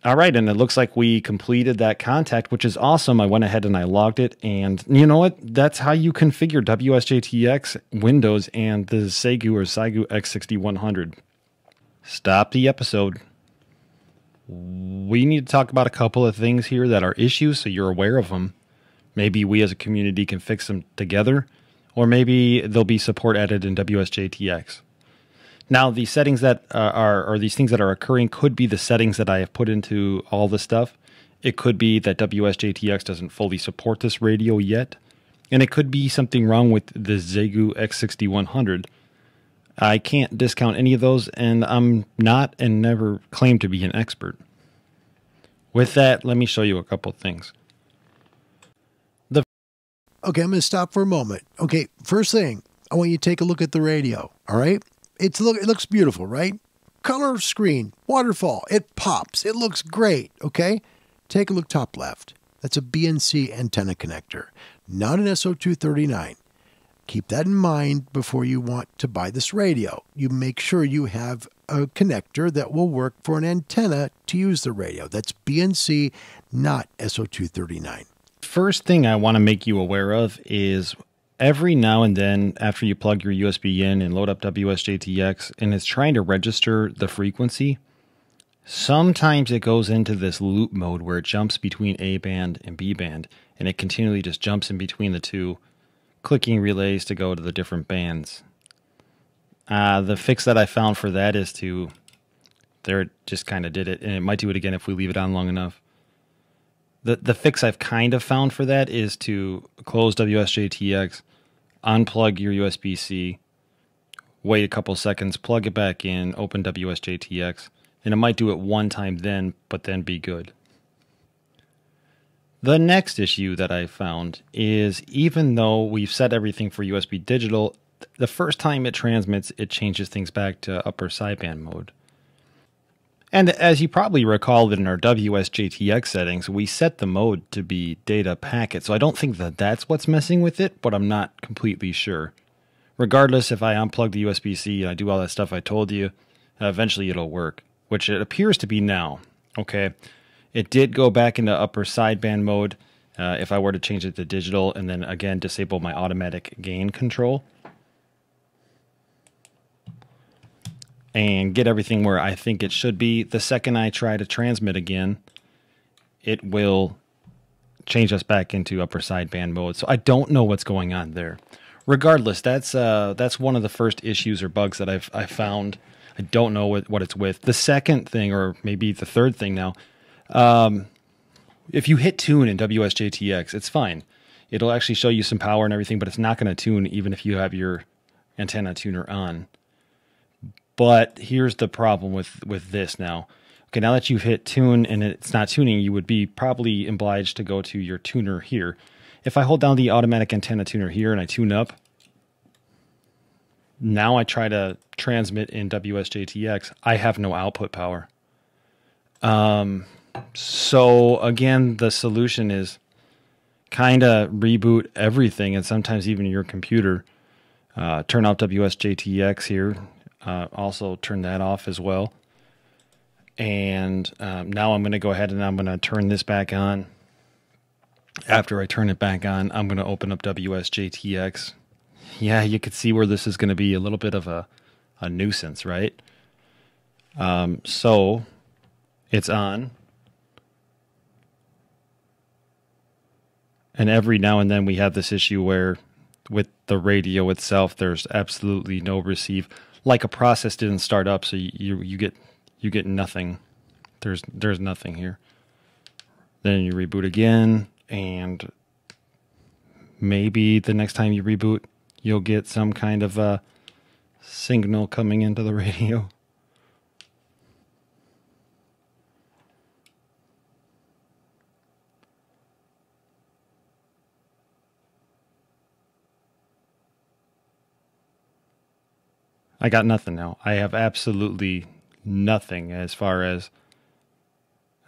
All right, and it looks like we completed that contact, which is awesome. I went ahead and I logged it, and you know what? That's how you configure W S J T X, Windows, and the Xiegu or Xiegu X sixty-one hundred. Stop the episode. We need to talk about a couple of things here that are issues, so you're aware of them. Maybe we as a community can fix them together, or maybe there'll be support added in W S J T X. Now, the settings that uh, are, or these things that are occurring could be the settings that I have put into all this stuff. It could be that W S J T X doesn't fully support this radio yet. And it could be something wrong with the Xiegu X sixty-one hundred. I can't discount any of those, and I'm not and never claim to be an expert. With that, let me show you a couple things. The okay, I'm going to stop for a moment. Okay, first thing, I want you to take a look at the radio, all right? It's look. It looks beautiful, right? Color screen, waterfall. It pops. It looks great, okay? Take a look top left. That's a B N C antenna connector, not an S O two thirty-nine. Keep that in mind before you want to buy this radio. You make sure you have a connector that will work for an antenna to use the radio. That's B N C, not S O two thirty-nine. First thing I want to make you aware of is every now and then, after you plug your U S B in and load up W S J T X, and it's trying to register the frequency, sometimes it goes into this loop mode where it jumps between A band and B band, and it continually just jumps in between the two, clicking relays to go to the different bands. Uh, the fix that I found for that is to, there it just kind of did it, and it might do it again if we leave it on long enough. The, the fix I've kind of found for that is to close W S J T X, unplug your U S B C, wait a couple seconds, plug it back in, open W S J T X, and it might do it one time then, but then be good. The next issue that I found is even though we've set everything for U S B digital, the first time it transmits, it changes things back to upper sideband mode. And as you probably recall that in our W S J T X settings, we set the mode to be data packet. So I don't think that that's what's messing with it, but I'm not completely sure. Regardless, if I unplug the U S B C and I do all that stuff I told you, uh, eventually it'll work, which it appears to be now. Okay. It did go back into upper sideband mode uh, if I were to change it to digital and then again disable my automatic gain control and get everything where I think it should be. The second I try to transmit again, it will change us back into upper sideband mode. So I don't know what's going on there. Regardless, that's uh, that's one of the first issues or bugs that I've I found. I don't know what, what it's with. The second thing, or maybe the third thing now, um, if you hit tune in W S J T X, it's fine. It'll actually show you some power and everything, but it's not going to tune even if you have your antenna tuner on. But here's the problem with, with this now. Okay, now that you've hit tune and it's not tuning, you would be probably obliged to go to your tuner here. If I hold down the automatic antenna tuner here and I tune up, now I try to transmit in W S J T X, I have no output power. Um, so again, the solution is kind of reboot everything and sometimes even your computer. Uh, turn off W S J T X here. Uh, also turn that off as well. And um, now I'm going to go ahead and I'm going to turn this back on. After I turn it back on, I'm going to open up W S J T X. Yeah, you could see where this is going to be a little bit of a, a nuisance, right? Um, so it's on. And every now and then we have this issue where with the radio itself, there's absolutely no receive. Like a process didn't start up, so you you get you get nothing. There's there's nothing here. Then you reboot again, and maybe the next time you reboot, you'll get some kind of a signal coming into the radio. I got nothing now. I have absolutely nothing as far as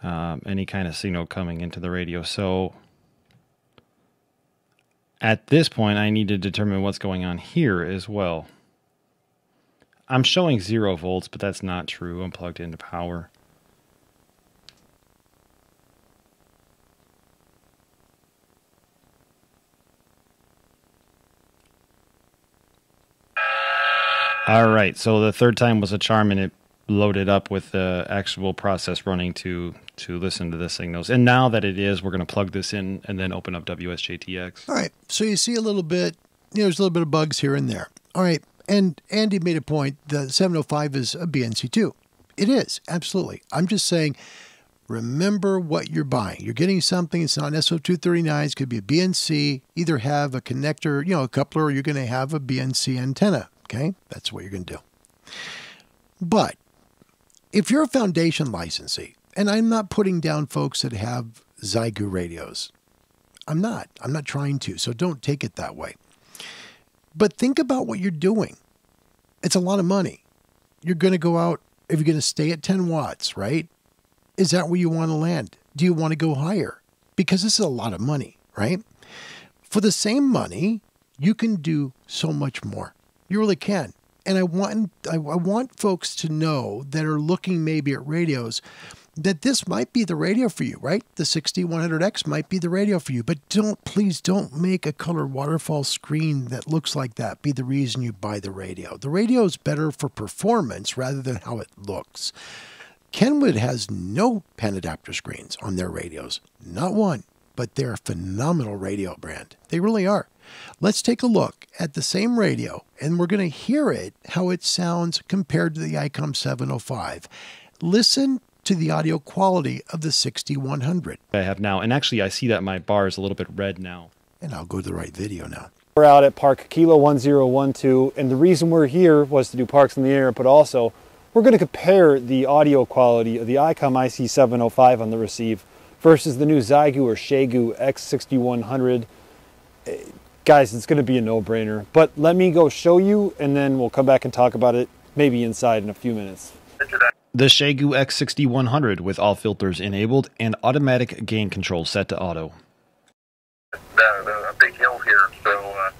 um, any kind of signal coming into the radio. So at this point, I need to determine what's going on here as well. I'm showing zero volts, but that's not true. I'm plugged into power. All right, so the third time was a charm, and it loaded up with the actual process running to to listen to the signals. And now that it is, we're going to plug this in and then open up W S J T X. All right, so you see a little bit, you know, there's a little bit of bugs here and there. All right, and Andy made a point, the seven oh five is a B N C two. It is, absolutely. I'm just saying, remember what you're buying. You're getting something, it's not an S O two thirty-nine, it could be a B N C, either have a connector, you know, a coupler, or you're going to have a B N C antenna, okay? That's what you're going to do. But if you're a foundation licensee, and I'm not putting down folks that have Xiegu radios, I'm not. I'm not trying to, so don't take it that way. But think about what you're doing. It's a lot of money. You're going to go out, if you're going to stay at ten watts, right? Is that where you want to land? Do you want to go higher? Because this is a lot of money, right? For the same money, you can do so much more. You really can. And I want, I want folks to know that are looking maybe at radios that this might be the radio for you, right? The sixty one hundred X might be the radio for you, but don't, please don't make a color waterfall screen that looks like that be the reason you buy the radio. The radio is better for performance rather than how it looks. Kenwood has no pen adapter screens on their radios, not one, but they're a phenomenal radio brand. They really are. Let's take a look at the same radio, and we're going to hear it, how it sounds compared to the ICOM seven oh five. Listen to the audio quality of the sixty one hundred. I have now, and actually I see that my bar is a little bit red now. And I'll go to the right video now. We're out at Park Kilo one zero one two, and the reason we're here was to do Parks in the Air, but also we're going to compare the audio quality of the ICOM I C seven oh five on the receive versus the new Xiegu or Xiegu X sixty one hundred. Guys, it's going to be a no-brainer, but let me go show you, and then we'll come back and talk about it, maybe inside in a few minutes. The Xiegu X sixty one hundred with all filters enabled and automatic gain control set to auto. Uh, a big hill here, so, uh,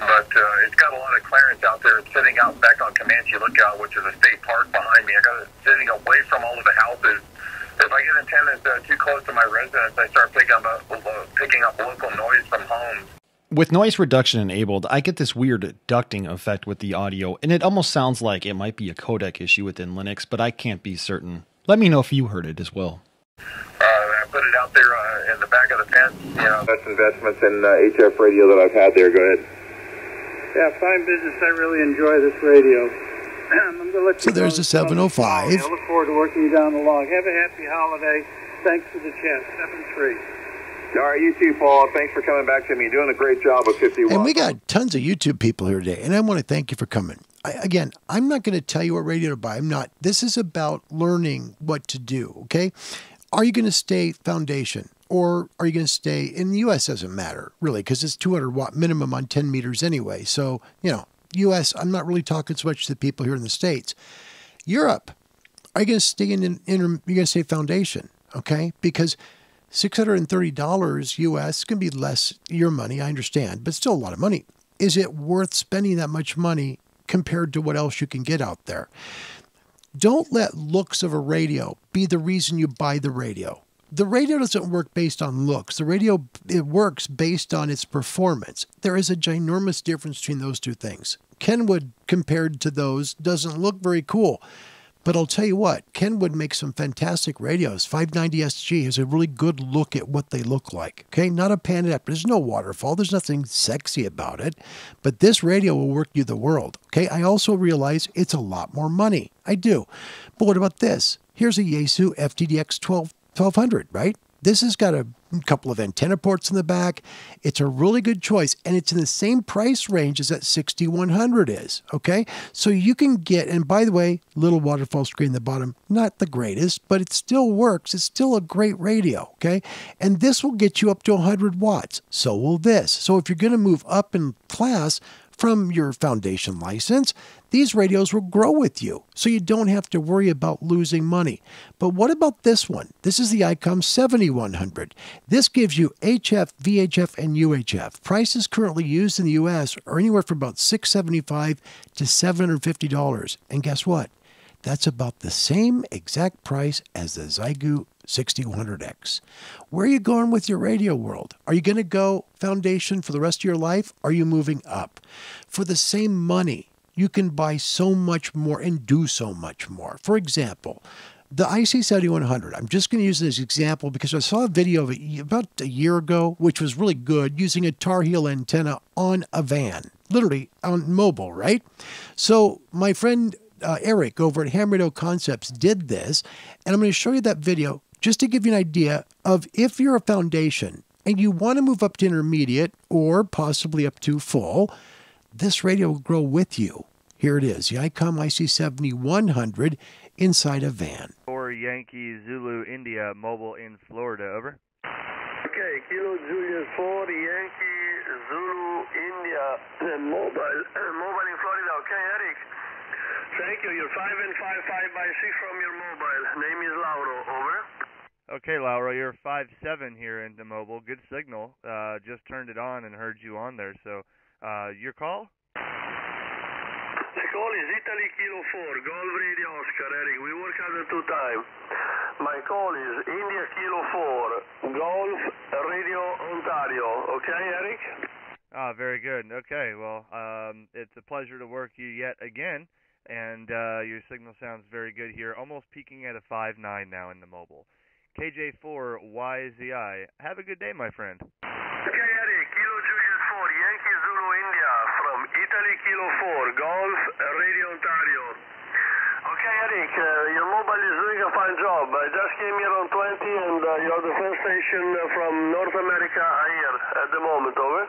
but uh, it's got a lot of clearance out there. It's sitting out back on Comanche Lookout, which is a state park behind me. I got it sitting away from all of the houses. If I get antennas uh, too close to my residence, I start picking up, uh, picking up local noise from homes. With noise reduction enabled, I get this weird ducting effect with the audio, and it almost sounds like it might be a codec issue within Linux, but I can't be certain. Let me know if you heard it as well. Uh, I put it out there uh, in the back of the fence. You know. Best investments in uh, H F radio that I've had there. Go ahead. Yeah, fine business. I really enjoy this radio. I'm gonna let so you there's the seven oh five. I look forward to working you down the log. Have a happy holiday. Thanks for the chance. seven three. All right, you too, Paul. Thanks for coming back to me. You're doing a great job of fifty watts. And we got tons of YouTube people here today, and I want to thank you for coming. I, again, I'm not going to tell you what radio to buy. I'm not. This is about learning what to do, okay? Are you going to stay foundation, or are you going to stay in the U S? Doesn't matter, really, because it's two hundred watt minimum on ten meters anyway. So, you know, U S, I'm not really talking so much to the people here in the States. Europe, are you going to stay in, in, in you're going to stay foundation, okay? Because six hundred thirty dollars U S can be less your money, I understand, but still a lot of money. Is it worth spending that much money compared to what else you can get out there? Don't let looks of a radio be the reason you buy the radio. The radio doesn't work based on looks. The radio, it works based on its performance. There is a ginormous difference between those two things. Kenwood, compared to those, doesn't look very cool. But I'll tell you what, Kenwood makes some fantastic radios. five ninety S G has a really good look at what they look like. Okay, not a pan adapter. There's no waterfall. There's nothing sexy about it. But this radio will work you the world. Okay, I also realize it's a lot more money. I do. But what about this? Here's a Yaesu F T D X twelve hundred, right? This has got a couple of antenna ports in the back. It's a really good choice, and it's in the same price range as that sixty one hundred is, okay? So you can get, and by the way, little waterfall screen at the bottom, not the greatest, but it still works. It's still a great radio, okay? And this will get you up to one hundred watts. So will this. So if you're going to move up in class from your foundation license, these radios will grow with you, so you don't have to worry about losing money. But what about this one? This is the ICOM seventy one hundred. This gives you H F, V H F, and U H F. Prices currently used in the U S are anywhere from about six seventy-five to seven hundred fifty dollars. And guess what? That's about the same exact price as the Xiegu sixty one hundred X. Where are you going with your radio world? Are you going to go foundation for the rest of your life? Are you moving up? For the same money, you can buy so much more and do so much more. For example, the I C seventy-one hundred, I'm just going to use it as an example because I saw a video of it about a year ago, which was really good, using a Tarheel antenna on a van, literally on mobile, right? So my friend uh, Eric over at Ham Radio Concepts did this, and I'm going to show you that video just to give you an idea of if you're a foundation and you want to move up to intermediate or possibly up to full, this radio will grow with you. Here it is, the ICOM I C seventy-one hundred inside a van. Or Yankee Zulu India mobile in Florida, over. Okay, Kilo Julius Ford, Yankee Zulu India mobile, mobile in Florida. Okay, Eric. Thank you. You're five and five five by six from your mobile. Name is Lauro, over. Okay, Lauro, you're five seven here in the mobile. Good signal. Uh, just turned it on and heard you on there. So, uh, your call. The call is Italy Kilo four, Golf Radio Oscar, Eric. We work at the two time. My call is India Kilo four, Golf Radio Ontario. Okay, Eric? Ah, very good. Okay, well, um, it's a pleasure to work you yet again, and uh, your signal sounds very good here. Almost peaking at a five nine now in the mobile. K J four Y Z I, have a good day, my friend. Okay, Eric, Kilo Julius four, Yankee Zulu India, from Italy Kilo four, Golf Radio Ontario. Okay, Eric, uh, your mobile is doing a fine job. I just came here on twenty, and uh, you're the first station from North America here at the moment, over.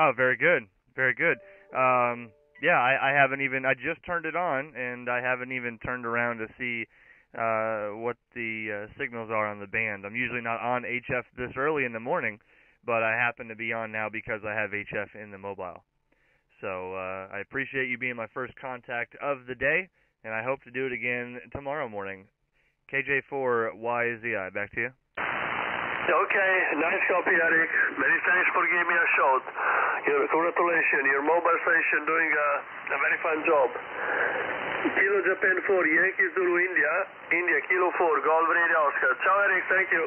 Oh, very good, very good. Um, yeah, I, I haven't even, I just turned it on, and I haven't even turned around to see Uh, what the uh, signals are on the band. I'm usually not on H F this early in the morning, but I happen to be on now because I have H F in the mobile. So uh, I appreciate you being my first contact of the day, and I hope to do it again tomorrow morning. K J four Y Z I, back to you. Okay, nice copy, Eric. Many thanks for giving me a shot. Your, congratulations, your mobile station doing a, a very fine job. Kilo Japan four, Yankee Zulu India, India Kilo four, Golf Radio Oscar. Ciao, Eric, thank you.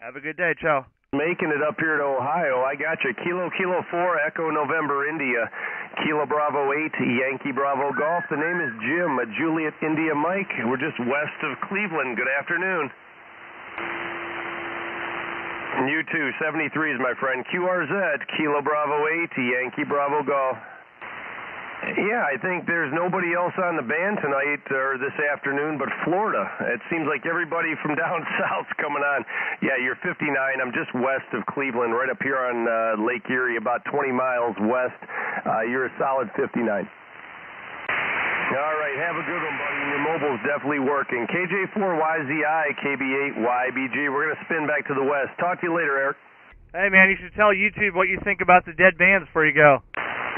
Have a good day, ciao. Making it up here to Ohio, I got you. Kilo Kilo four, Echo November India, Kilo Bravo eight, Yankee Bravo Golf. The name is Jim, a Juliet India Mike. We're just west of Cleveland. Good afternoon. You too, seventy-three is my friend. Q R Z, Kilo Bravo eight, Yankee Bravo Golf. Yeah, I think there's nobody else on the band tonight or this afternoon but Florida. It seems like everybody from down south's coming on. Yeah, you're fifty-nine. I'm just west of Cleveland, right up here on uh, Lake Erie, about twenty miles west. Uh, you're a solid fifty-nine. All right, have a good one, buddy. Your mobile's definitely working. K J four Y Z I, K B eight Y B G. We're going to spin back to the west. Talk to you later, Eric. Hey, man, you should tell YouTube what you think about the dead bands before you go.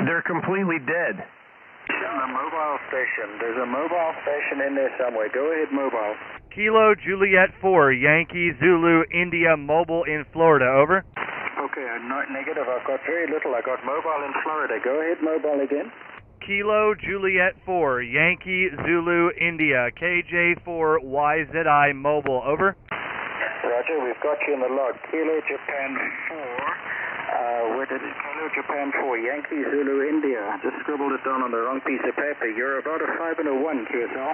They're completely dead. A mobile station. There's a mobile station in there somewhere. Go ahead, mobile. Kilo Juliet four, Yankee Zulu India mobile in Florida. Over. Okay, I'm not negative. I've got very little. I got mobile in Florida. Go ahead, mobile again. Kilo Juliet four, Yankee Zulu India, K J four Y Z I mobile, over. Roger, we've got you in the log. Kilo Japan four, uh, where did it? Kilo Japan four, Yankee Zulu India. Just scribbled it down on the wrong piece of paper. You're about a five and a one, Q S L.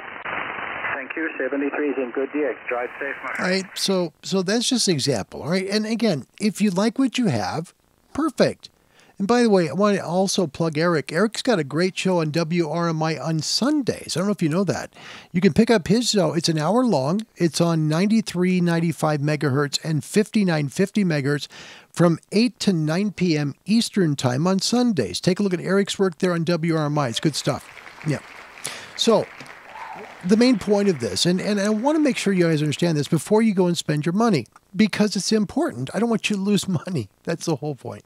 Thank you, seventy-three's in good D X. Drive safe, my friend. All right, so, so that's just an example, all right? And again, if you like what you have, perfect. And by the way, I want to also plug Eric. Eric's got a great show on W R M I on Sundays. I don't know if you know that. You can pick up his show. It's an hour long. It's on ninety-three ninety-five megahertz and fifty-nine fifty megahertz from eight to nine p m Eastern time on Sundays. Take a look at Eric's work there on W R M I. It's good stuff. Yeah. So the main point of this, and, and I want to make sure you guys understand this before you go and spend your money, because it's important. I don't want you to lose money. That's the whole point.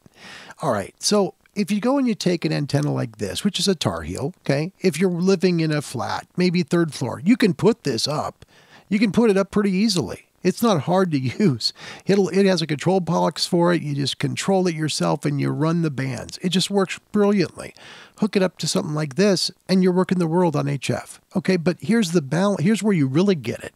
All right. So if you go and you take an antenna like this, which is a Tarheel, okay, if you're living in a flat, maybe third floor, you can put this up. You can put it up pretty easily. It's not hard to use. It'll, it has a control box for it. You just control it yourself and you run the bands. It just works brilliantly. Hook it up to something like this and you're working the world on H F. Okay, but here's the balance. Here's where you really get it.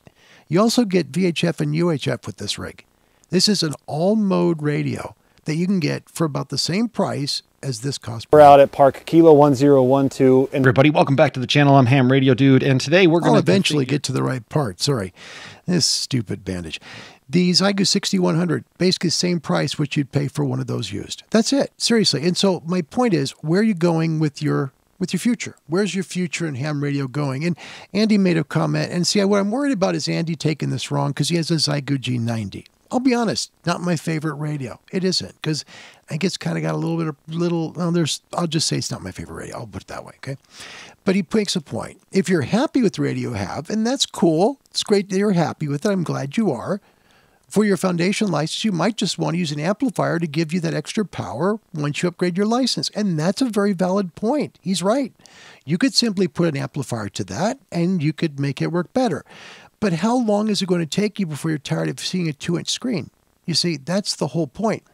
You also get V H F and U H F with this rig. This is an all-mode radio that you can get for about the same price as this cost. We're out at Park Kilo one zero one two. And everybody, welcome back to the channel. I'm Ham Radio Dude, and today we're going to eventually get to the right part. Sorry, this stupid bandage. The Xiegu sixty-one hundred, basically the same price which you'd pay for one of those used. That's it, seriously. And so my point is, where are you going with your with your future? Where's your future in ham radio going? And Andy made a comment, and see, what I'm worried about is Andy taking this wrong because he has a Xiegu G ninety. I'll be honest, not my favorite radio. It isn't, because I guess kind of got a little bit of little, well, there's, I'll just say it's not my favorite radio. I'll put it that way, okay? But he makes a point. If you're happy with the radio you have, and that's cool, it's great that you're happy with it, I'm glad you are. For your foundation license, you might just want to use an amplifier to give you that extra power once you upgrade your license. And that's a very valid point. He's right. You could simply put an amplifier to that and you could make it work better. But how long is it going to take you before you're tired of seeing a two inch screen? You see, that's the whole point.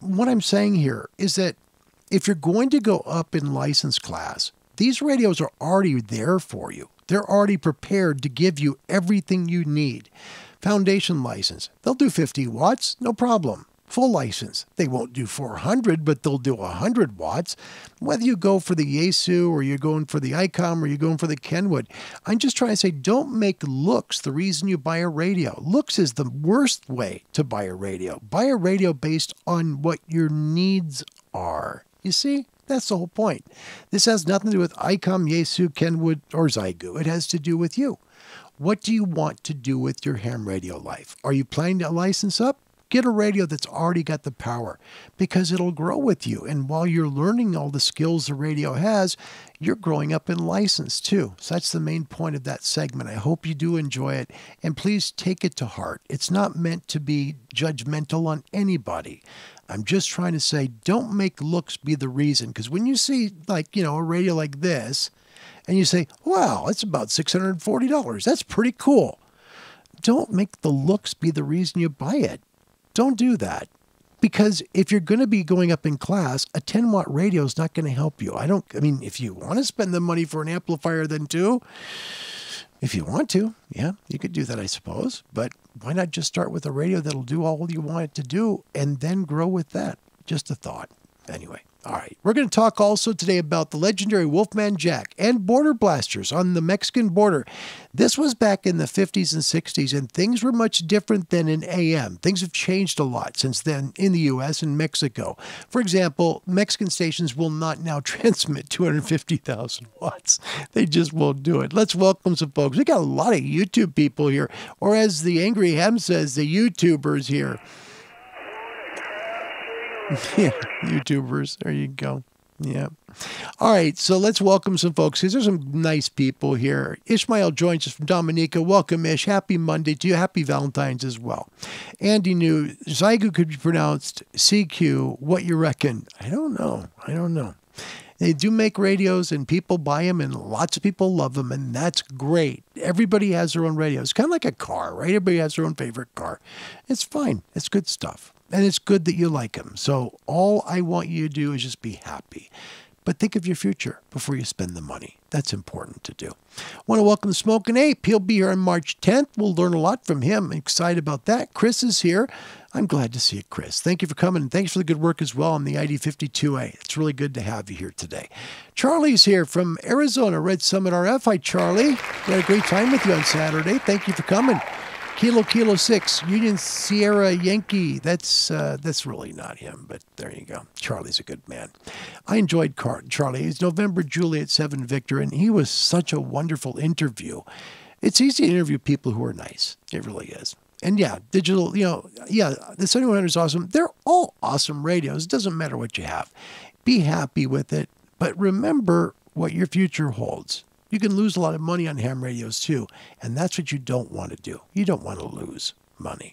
What I'm saying here is that if you're going to go up in license class, these radios are already there for you. They're already prepared to give you everything you need. Foundation license, they'll do fifty watts, no problem. Full license, they won't do four hundred, but they'll do one hundred watts. Whether you go for the Yaesu or you're going for the ICOM or you're going for the Kenwood, I'm just trying to say, don't make looks the reason you buy a radio. Looks is the worst way to buy a radio. Buy a radio based on what your needs are. You see? That's the whole point. This has nothing to do with ICOM, Yaesu, Kenwood, or Xiegu. It has to do with you. What do you want to do with your ham radio life? Are you planning to license up? Get a radio that's already got the power because it'll grow with you. And while you're learning all the skills the radio has, you're growing up in license too. So that's the main point of that segment. I hope you do enjoy it. And please take it to heart. It's not meant to be judgmental on anybody. I'm just trying to say, don't make looks be the reason. Because when you see, like, you know, a radio like this, and you say, wow, it's about six hundred forty dollars. That's pretty cool. Don't make the looks be the reason you buy it. Don't do that. Because if you're going to be going up in class, a ten watt radio is not going to help you. I don't, I mean, if you want to spend the money for an amplifier, then do. If you want to, yeah, you could do that, I suppose. But why not just start with a radio that'll do all you want it to do and then grow with that? Just a thought. Anyway. All right, we're going to talk also today about the legendary Wolfman Jack and border blasters on the Mexican border. This was back in the fifties and sixties, and things were much different than in A M. Things have changed a lot since then in the U S and Mexico. For example, Mexican stations will not now transmit two hundred fifty thousand watts. They just won't do it. Let's welcome some folks. We got a lot of YouTube people here, or as the Angry Ham says, the YouTubers here. Yeah, YouTubers. There you go. Yeah. All right. So let's welcome some folks because there's some nice people here. Ishmael joins us from Dominica. Welcome, Ish. Happy Monday to you. Happy Valentine's as well. Andy knew Xiegu could be pronounced C Q. What you reckon? I don't know. I don't know. They do make radios and people buy them and lots of people love them and that's great. Everybody has their own radio. It's kind of like a car, right? Everybody has their own favorite car. It's fine. It's good stuff. And it's good that you like them. So all I want you to do is just be happy. But think of your future before you spend the money. That's important to do. I want to welcome Smokin' Ape. He'll be here on March tenth. We'll learn a lot from him. I'm excited about that. Chris is here. I'm glad to see you, Chris. Thank you for coming. And thanks for the good work as well on the I D fifty-two A. It's really good to have you here today. Charlie's here from Arizona, Red Summit R F. Hi, Charlie. We had a great time with you on Saturday. Thank you for coming. Kilo Kilo six, Union Sierra Yankee. That's uh, that's really not him, but there you go. Charlie's a good man. I enjoyed Car Charlie. He's November Juliet seven Victor, and he was such a wonderful interview. It's easy to interview people who are nice. It really is. And yeah, digital, you know, yeah, the seventy-one hundred is awesome. They're all awesome radios. It doesn't matter what you have. Be happy with it, but remember what your future holds. You can lose a lot of money on ham radios too, and that's what you don't want to do. You don't want to lose money.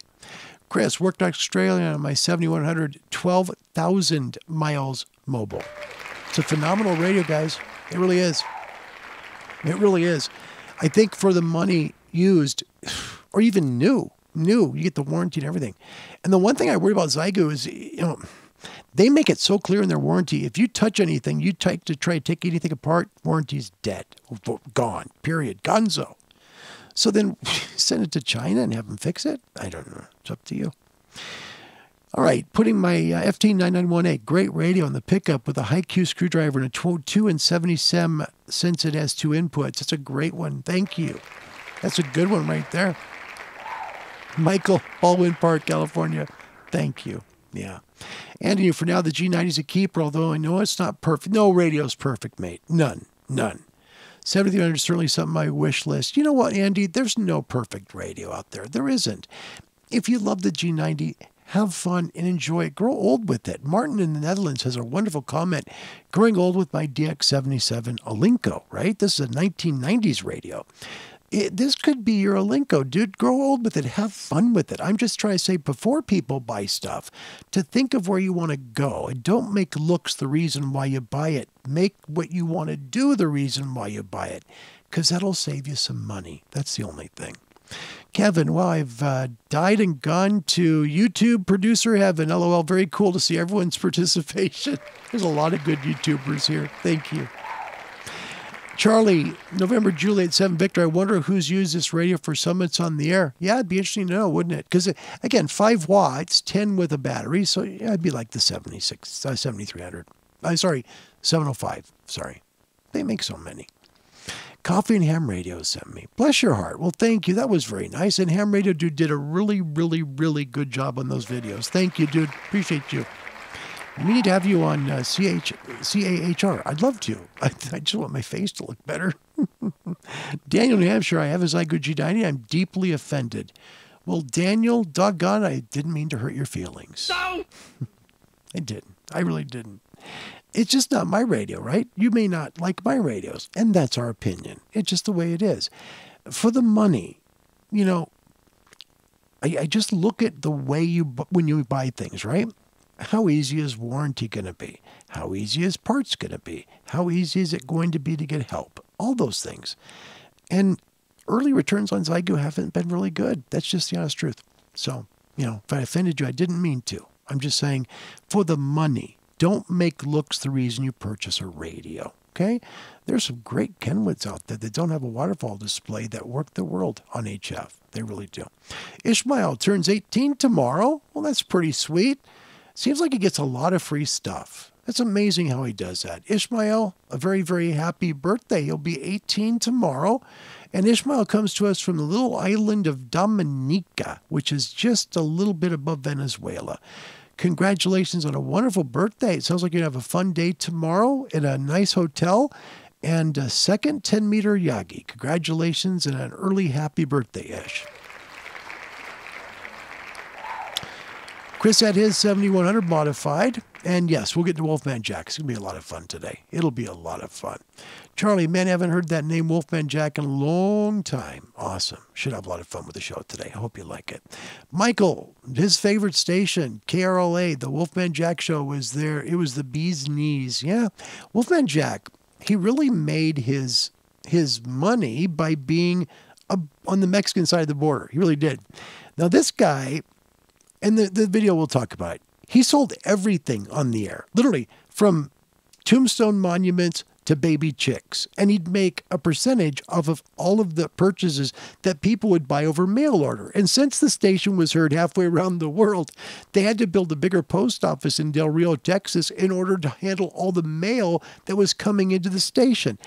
Chris worked in Australia on my seventy-one hundred, twelve thousand miles mobile. It's a phenomenal radio, guys. It really is. It really is. I think for the money used, or even new, new, you get the warranty and everything. And the one thing I worry about Xiegu is, you know, they make it so clear in their warranty. If you touch anything, you take to try to take anything apart, warranty's dead, gone, period, gonzo. So then send it to China and have them fix it? I don't know. It's up to you. All right, putting my uh, F T nine nine one eight, great radio on the pickup with a high-Q screwdriver and a two and seventy cents since it has two inputs. That's a great one. Thank you. That's a good one right there. Michael, Baldwin Park, California. Thank you. Yeah. And for now, the G ninety is a keeper, although I know it's not perfect. No radio's perfect, mate. None. None. seventy-three hundred is certainly something on my wish list. You know what, Andy? There's no perfect radio out there. There isn't. If you love the G ninety... have fun and enjoy it. Grow old with it. Martin in the Netherlands has a wonderful comment. Growing old with my D X seventy-seven Olinko, right? This is a nineteen nineties radio. It, this could be your Olinko, dude. Grow old with it. Have fun with it. I'm just trying to say, before people buy stuff, to think of where you want to go. And don't make looks the reason why you buy it. Make what you want to do the reason why you buy it, because that'll save you some money. That's the only thing. Kevin, well, I've uh, died and gone to YouTube producer heaven. L O L, very cool to see everyone's participation. There's a lot of good YouTubers here. Thank you. Charlie, November Juliet seven Victor, I wonder who's used this radio for summits on the air. Yeah, it'd be interesting to know, wouldn't it? Because, again, five watts, ten with a battery, so yeah, it'd be like the seventy-six, uh, seventy-three hundred. Uh, sorry, seven oh five. Sorry. They make so many. Coffee and Ham Radio sent me. Bless your heart. Well, thank you. That was very nice. And Ham Radio Dude did a really, really, really good job on those videos. Thank you, dude. Appreciate you. We need to have you on uh, C A H R. I'd love to. I, I just want my face to look better. Daniel, New Hampshire, I have his Xiegu G ninety. I'm deeply offended. Well, Daniel, doggone, I didn't mean to hurt your feelings. No! I didn't. I really didn't. It's just not my radio, right? You may not like my radios, and that's our opinion. It's just the way it is. For the money, you know, I, I just look at the way you, when you buy things, right? How easy is warranty going to be? How easy is parts going to be? How easy is it going to be to get help? All those things. And early returns on Xiegu haven't been really good. That's just the honest truth. So, you know, if I offended you, I didn't mean to. I'm just saying, for the money, don't make looks the reason you purchase a radio, okay? There's some great Kenwoods out there that don't have a waterfall display that work the world on H F. They really do. Ishmael turns eighteen tomorrow. Well, that's pretty sweet. Seems like he gets a lot of free stuff. That's amazing how he does that. Ishmael, a very, very happy birthday. He'll be eighteen tomorrow. And Ishmael comes to us from the little island of Dominica, which is just a little bit above Venezuela. Congratulations on a wonderful birthday. It sounds like you're going to have a fun day tomorrow in a nice hotel and a second ten meter Yagi. Congratulations and an early happy birthday, Ish. Chris had his seventy-one hundred modified. And yes, we'll get to Wolfman Jack. It's going to be a lot of fun today. It'll be a lot of fun. Charlie, man, I haven't heard that name Wolfman Jack in a long time. Awesome. Should have a lot of fun with the show today. I hope you like it. Michael, his favorite station, K R L A, the Wolfman Jack show was there. It was the bee's knees. Yeah. Wolfman Jack, he really made his, his money by being a, on the Mexican side of the border. He really did. Now, this guy, and the, the video we'll talk about it. He sold everything on the air, literally from tombstone monuments to baby chicks. And he'd make a percentage off of all of the purchases that people would buy over mail order. And since the station was heard halfway around the world, they had to build a bigger post office in Del Rio, Texas, in order to handle all the mail that was coming into the station.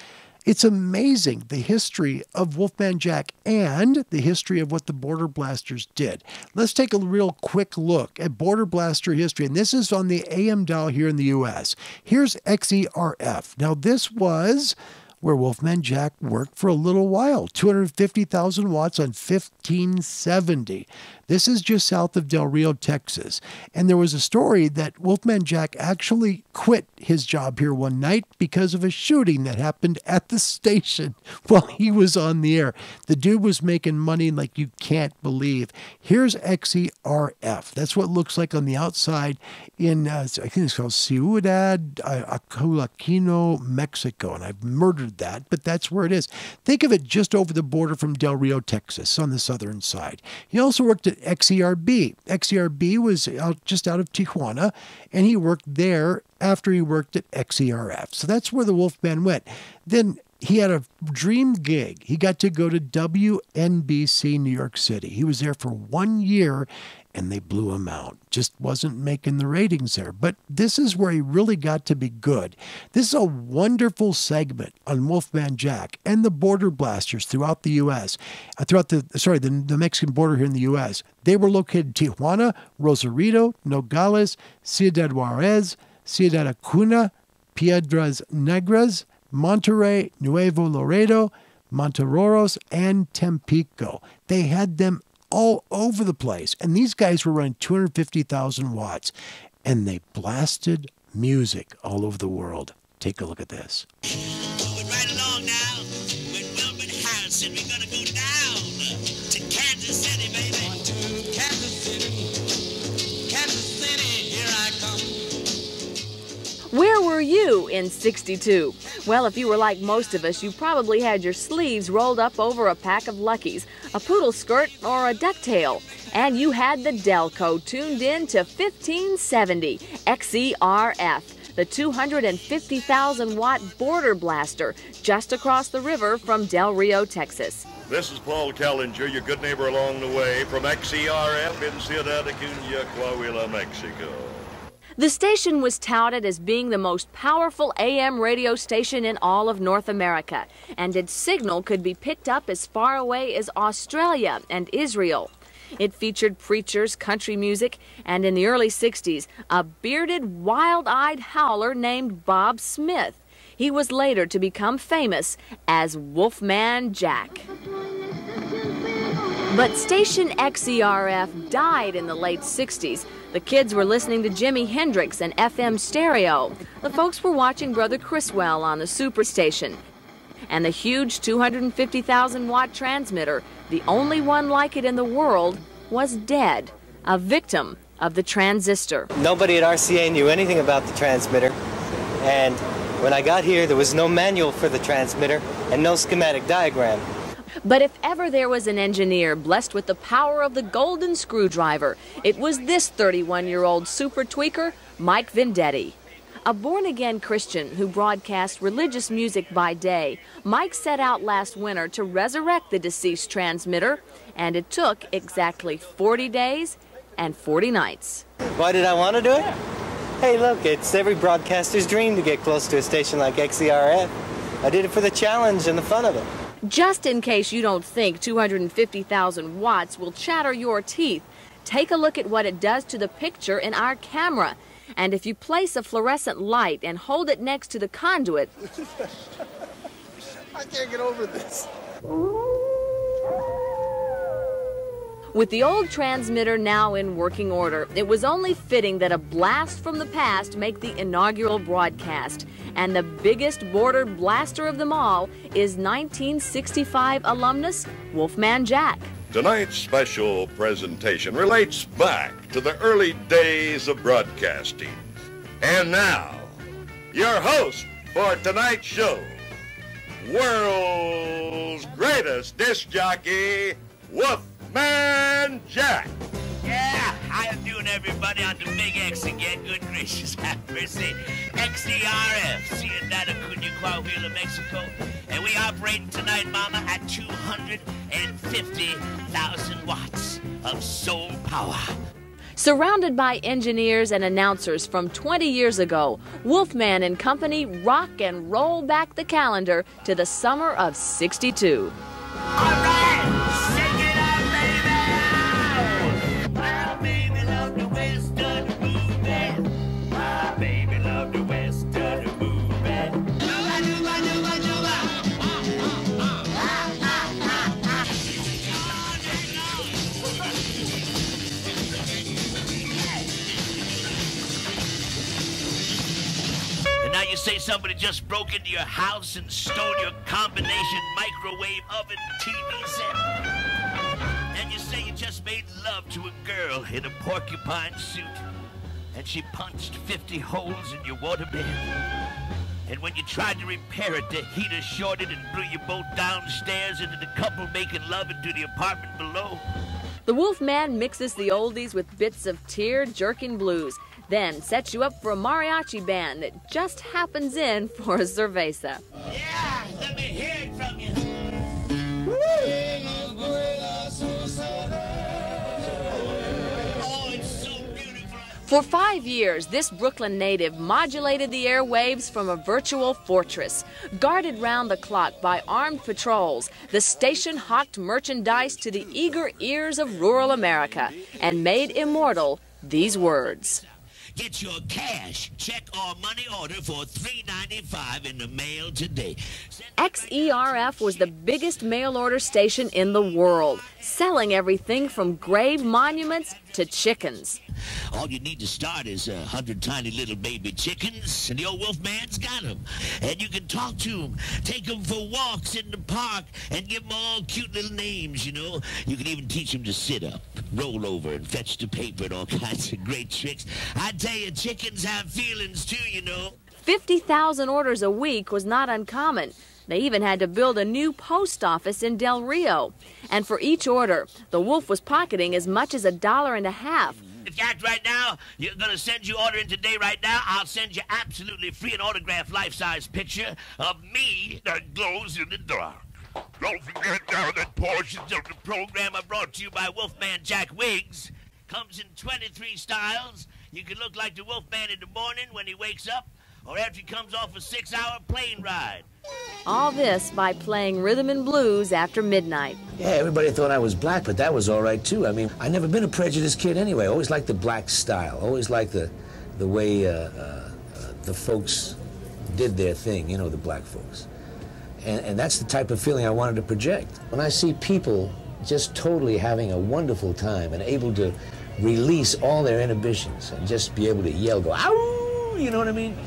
It's amazing, the history of Wolfman Jack and the history of what the Border Blasters did. Let's take a real quick look at Border Blaster history. And this is on the A M dial here in the U S. Here's X E R F. Now, this was where Wolfman Jack worked for a little while, two hundred fifty thousand watts on fifteen seventy. This is just south of Del Rio, Texas. And there was a story that Wolfman Jack actually quit his job here one night because of a shooting that happened at the station while he was on the air. The dude was making money like you can't believe. Here's X E R F. That's what it looks like on the outside in, uh, I think it's called Ciudad Aculquino, Mexico. And I've murdered that, but that's where it is. Think of it just over the border from Del Rio, Texas, on the southern side. He also worked at X E R B. X E R B was out, just out of Tijuana, and he worked there after he worked at X E R F. So that's where the Wolfman went. Then he had a dream gig. He got to go to W N B C, New York City. He was there for one year and they blew him out. Just wasn't making the ratings there. But this is where he really got to be good. This is a wonderful segment on Wolfman Jack and the border blasters throughout the U S Uh, throughout the, sorry, the, the Mexican border here in the U S They were located in Tijuana, Rosarito, Nogales, Ciudad Juarez, Ciudad Acuña, Piedras Negras, Monterrey, Nuevo Laredo, Montemorelos, and Tampico. They had them all over the place. And these guys were running two hundred fifty thousand watts, and they blasted music all over the world. Take a look at this. Going right along now with Wilbert Harrison. We're going to go down to Kansas City, baby. One, two, Kansas City. Kansas City, here I come. Where were you in sixty-two? Well, if you were like most of us, you probably had your sleeves rolled up over a pack of Luckies, a poodle skirt, or a ducktail. And you had the Delco tuned in to fifteen seventy, X E R F, the two hundred fifty thousand watt border blaster just across the river from Del Rio, Texas. This is Paul Tellinger, your good neighbor along the way, from X E R F in Ciudad Acuña, Coahuila, Mexico. The station was touted as being the most powerful A M radio station in all of North America, and its signal could be picked up as far away as Australia and Israel. It featured preachers, country music, and in the early sixties, a bearded, wild-eyed howler named Bob Smith. He was later to become famous as Wolfman Jack. But station X E R F died in the late sixties. The kids were listening to Jimi Hendrix and F M stereo. The folks were watching Brother Criswell on the Superstation. And the huge two hundred fifty thousand watt transmitter, the only one like it in the world, was dead, a victim of the transistor. Nobody at R C A knew anything about the transmitter. And when I got here, there was no manual for the transmitter and no schematic diagram. But if ever there was an engineer blessed with the power of the golden screwdriver, it was this thirty-one-year-old super tweaker, Mike Vendetti. A born-again Christian who broadcast religious music by day, Mike set out last winter to resurrect the deceased transmitter, and it took exactly forty days and forty nights. Why did I want to do it? Hey, look, it's every broadcaster's dream to get close to a station like X E R F. I did it for the challenge and the fun of it. Just in case you don't think two hundred fifty thousand watts will chatter your teeth, take a look at what it does to the picture in our camera. And if you place a fluorescent light and hold it next to the conduit... I can't get over this. With the old transmitter now in working order, it was only fitting that a blast from the past make the inaugural broadcast. And the biggest border blaster of them all is nineteen sixty-five alumnus Wolfman Jack. Tonight's special presentation relates back to the early days of broadcasting. And now, your host for tonight's show, world's greatest disc jockey, Wolfman Jack. Yeah, how you doing, everybody, on the Big X again? Good gracious, have mercy. X E R F, Ciudad Acuña, Coahuila, Mexico. And we operate tonight, Mama, at two hundred fifty thousand watts of soul power. Surrounded by engineers and announcers from twenty years ago, Wolfman and Company rock and roll back the calendar to the summer of sixty-two. All right! You say somebody just broke into your house and stole your combination microwave oven T V set. And you say you just made love to a girl in a porcupine suit, and she punched fifty holes in your waterbed. And when you tried to repair it, the heater shorted and blew you both downstairs into the couple making love into the apartment below. The Wolfman mixes the oldies with bits of tear-jerking blues, then sets you up for a mariachi band that just happens in for a cerveza. Yeah, let me hear it from you. Woo! For five years, this Brooklyn native modulated the airwaves from a virtual fortress. Guarded round the clock by armed patrols, the station hawked merchandise to the eager ears of rural America and made immortal these words. Get your cash, check, or money order for three ninety-five in the mail today. X E R F was the biggest mail order station in the world, selling everything from grave monuments to chickens. All you need to start is a hundred tiny little baby chickens, and the old wolfman's got them. And you can talk to them, take them for walks in the park, and give them all cute little names, you know. You can even teach them to sit up, roll over, and fetch the paper and all kinds of great tricks. I tell you, chickens have feelings too, you know. fifty thousand orders a week was not uncommon. They even had to build a new post office in Del Rio. And for each order, the wolf was pocketing as much as a dollar and a half. If you act right now, you're going to send your order in today right now, I'll send you absolutely free an autographed life-size picture of me that glows in the dark. Don't forget now that portions of the program are brought to you by Wolfman Jack Wigs. Comes in twenty-three styles. You can look like the Wolfman in the morning when he wakes up, or after he comes off a six-hour plane ride. All this by playing rhythm and blues after midnight. Yeah, everybody thought I was black, but that was all right, too. I mean, I never been a prejudiced kid anyway. I always liked the black style. Always liked the, the way uh, uh, uh, the folks did their thing, you know, the black folks. And, and that's the type of feeling I wanted to project. When I see people just totally having a wonderful time and able to release all their inhibitions and just be able to yell, go, ow, you know what I mean?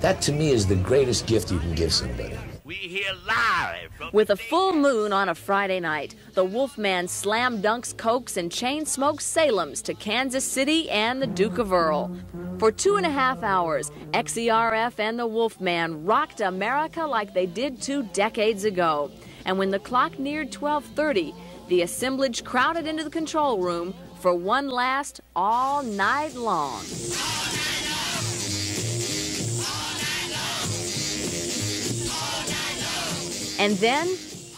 That, to me, is the greatest gift you can give somebody. We hear live. With a full moon on a Friday night, the Wolfman slam dunks cokes and chain smokes Salems to Kansas City and the Duke of Earl. For two and a half hours, X E R F and the Wolfman rocked America like they did two decades ago. And when the clock neared twelve thirty, the assemblage crowded into the control room for one last all night long. And then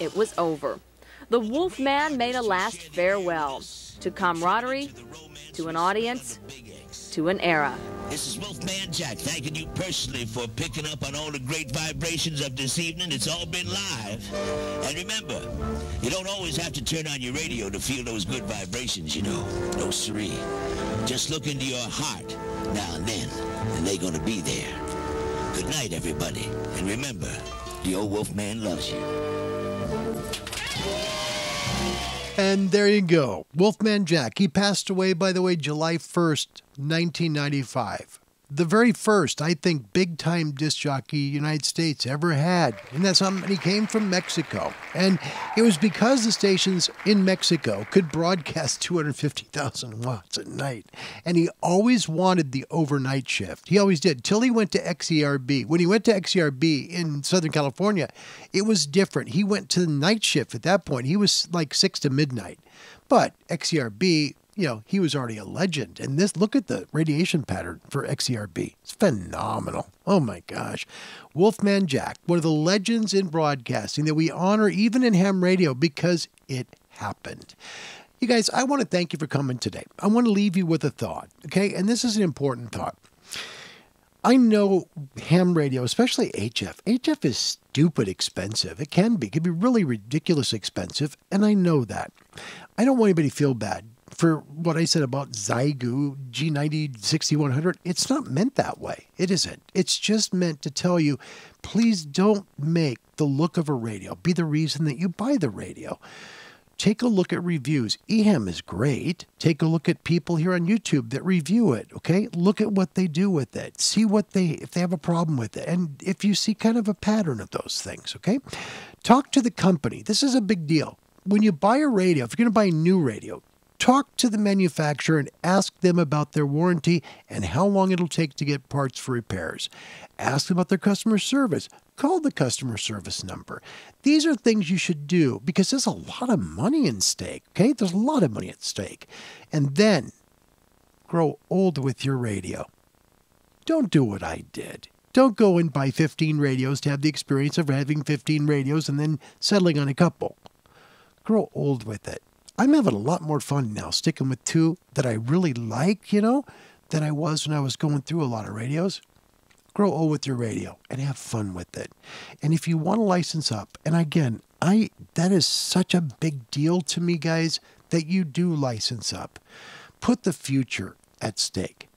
it was over. The Wolfman made a last farewell to camaraderie, to an audience, to an era. This is Wolfman Jack thanking you personally for picking up on all the great vibrations of this evening. It's all been live. And remember, you don't always have to turn on your radio to feel those good vibrations, you know. No siree. Just look into your heart now and then, and they're going to be there. Good night, everybody. And remember, the old Wolfman loves you. And there you go. Wolfman Jack. He passed away, by the way, July first, nineteen ninety-five. The very first, I think, big-time disc jockey United States ever had. And that's something. He came from Mexico. And it was because the stations in Mexico could broadcast two hundred fifty thousand watts at night. And he always wanted the overnight shift. He always did, till he went to X E R B. When he went to X E R B in Southern California, it was different. He went to the night shift at that point. He was like six to midnight. But X E R B... you know, he was already a legend. And this, look at the radiation pattern for X E R B. It's phenomenal. Oh, my gosh. Wolfman Jack, one of the legends in broadcasting that we honor even in ham radio because it happened. You guys, I want to thank you for coming today. I want to leave you with a thought, okay? And this is an important thought. I know ham radio, especially H F. H F is stupid expensive. It can be. It can be really ridiculous expensive, and I know that. I don't want anybody to feel bad for what I said about Xiegu G ninety, sixty-one hundred. It's not meant that way. It isn't. It's just meant to tell you, please don't make the look of a radio be the reason that you buy the radio. Take a look at reviews. E ham is great. Take a look at people here on YouTube that review it, okay? Look at what they do with it. See what they, if they have a problem with it. And if you see kind of a pattern of those things, okay? Talk to the company. This is a big deal. When you buy a radio, if you're going to buy a new radio, talk to the manufacturer and ask them about their warranty and how long it'll take to get parts for repairs. Ask them about their customer service. Call the customer service number. These are things you should do because there's a lot of money at stake, okay? There's a lot of money at stake. And then grow old with your radio. Don't do what I did. Don't go and buy fifteen radios to have the experience of having fifteen radios and then settling on a couple. Grow old with it. I'm having a lot more fun now sticking with two that I really like, you know, than I was when I was going through a lot of radios. Grow old with your radio and have fun with it. And if you want to license up, and again, I that is such a big deal to me, guys, that you do license up. Put the future at stake.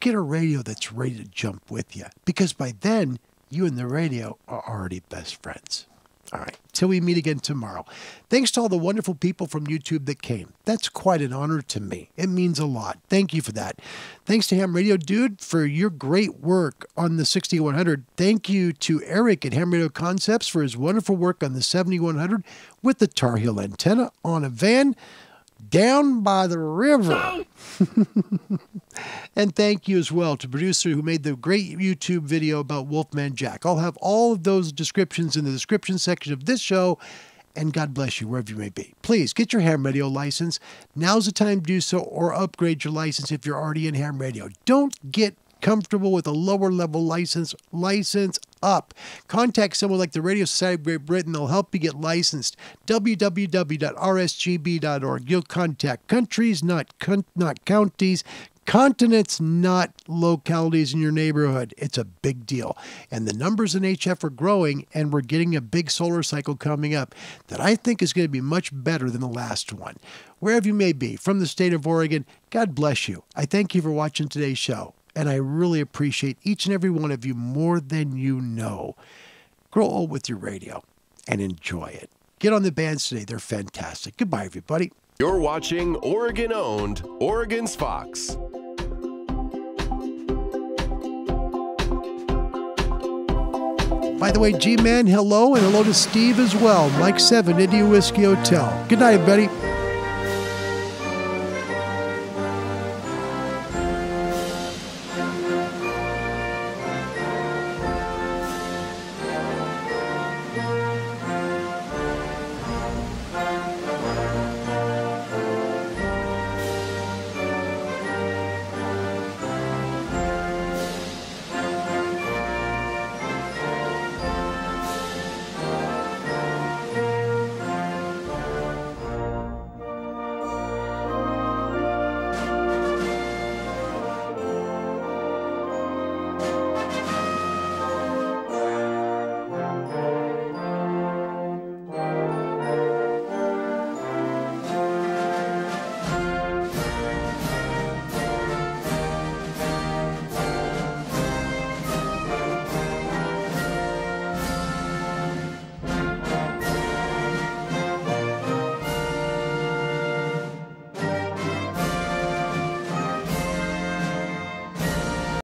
Get a radio that's ready to jump with you, because by then, you and the radio are already best friends. All right, till we meet again tomorrow. Thanks to all the wonderful people from YouTube that came. That's quite an honor to me. It means a lot. Thank you for that. Thanks to Ham Radio Dude for your great work on the sixty-one hundred. Thank you to Eric at Ham Radio Concepts for his wonderful work on the seventy-one hundred with the Tarheel antenna on a van down by the river. And thank you as well to producer who made the great YouTube video about Wolfman Jack. I'll have all of those descriptions in the description section of this show. And God bless you wherever you may be. Please get your Ham Radio license. Now's the time to do so, or upgrade your license if you're already in Ham Radio. Don't get comfortable with a lower level license. License up. Contact someone like the Radio Society of Great Britain. They'll help you get licensed. w w w dot r s g b dot org. You'll contact countries, not con not counties, continents, not localities in your neighborhood. It's a big deal. And the numbers in H F are growing, and we're getting a big solar cycle coming up that I think is going to be much better than the last one. Wherever you may be, from the state of Oregon, God bless you. I thank you for watching today's show. And I really appreciate each and every one of you more than you know. Grow old with your radio and enjoy it. Get on the bands today. They're fantastic. Goodbye, everybody. You're watching Oregon Owned, Oregon's Fox. By the way, G-Man, hello, and hello to Steve as well. Mike seven, India Whiskey Hotel. Good night, everybody.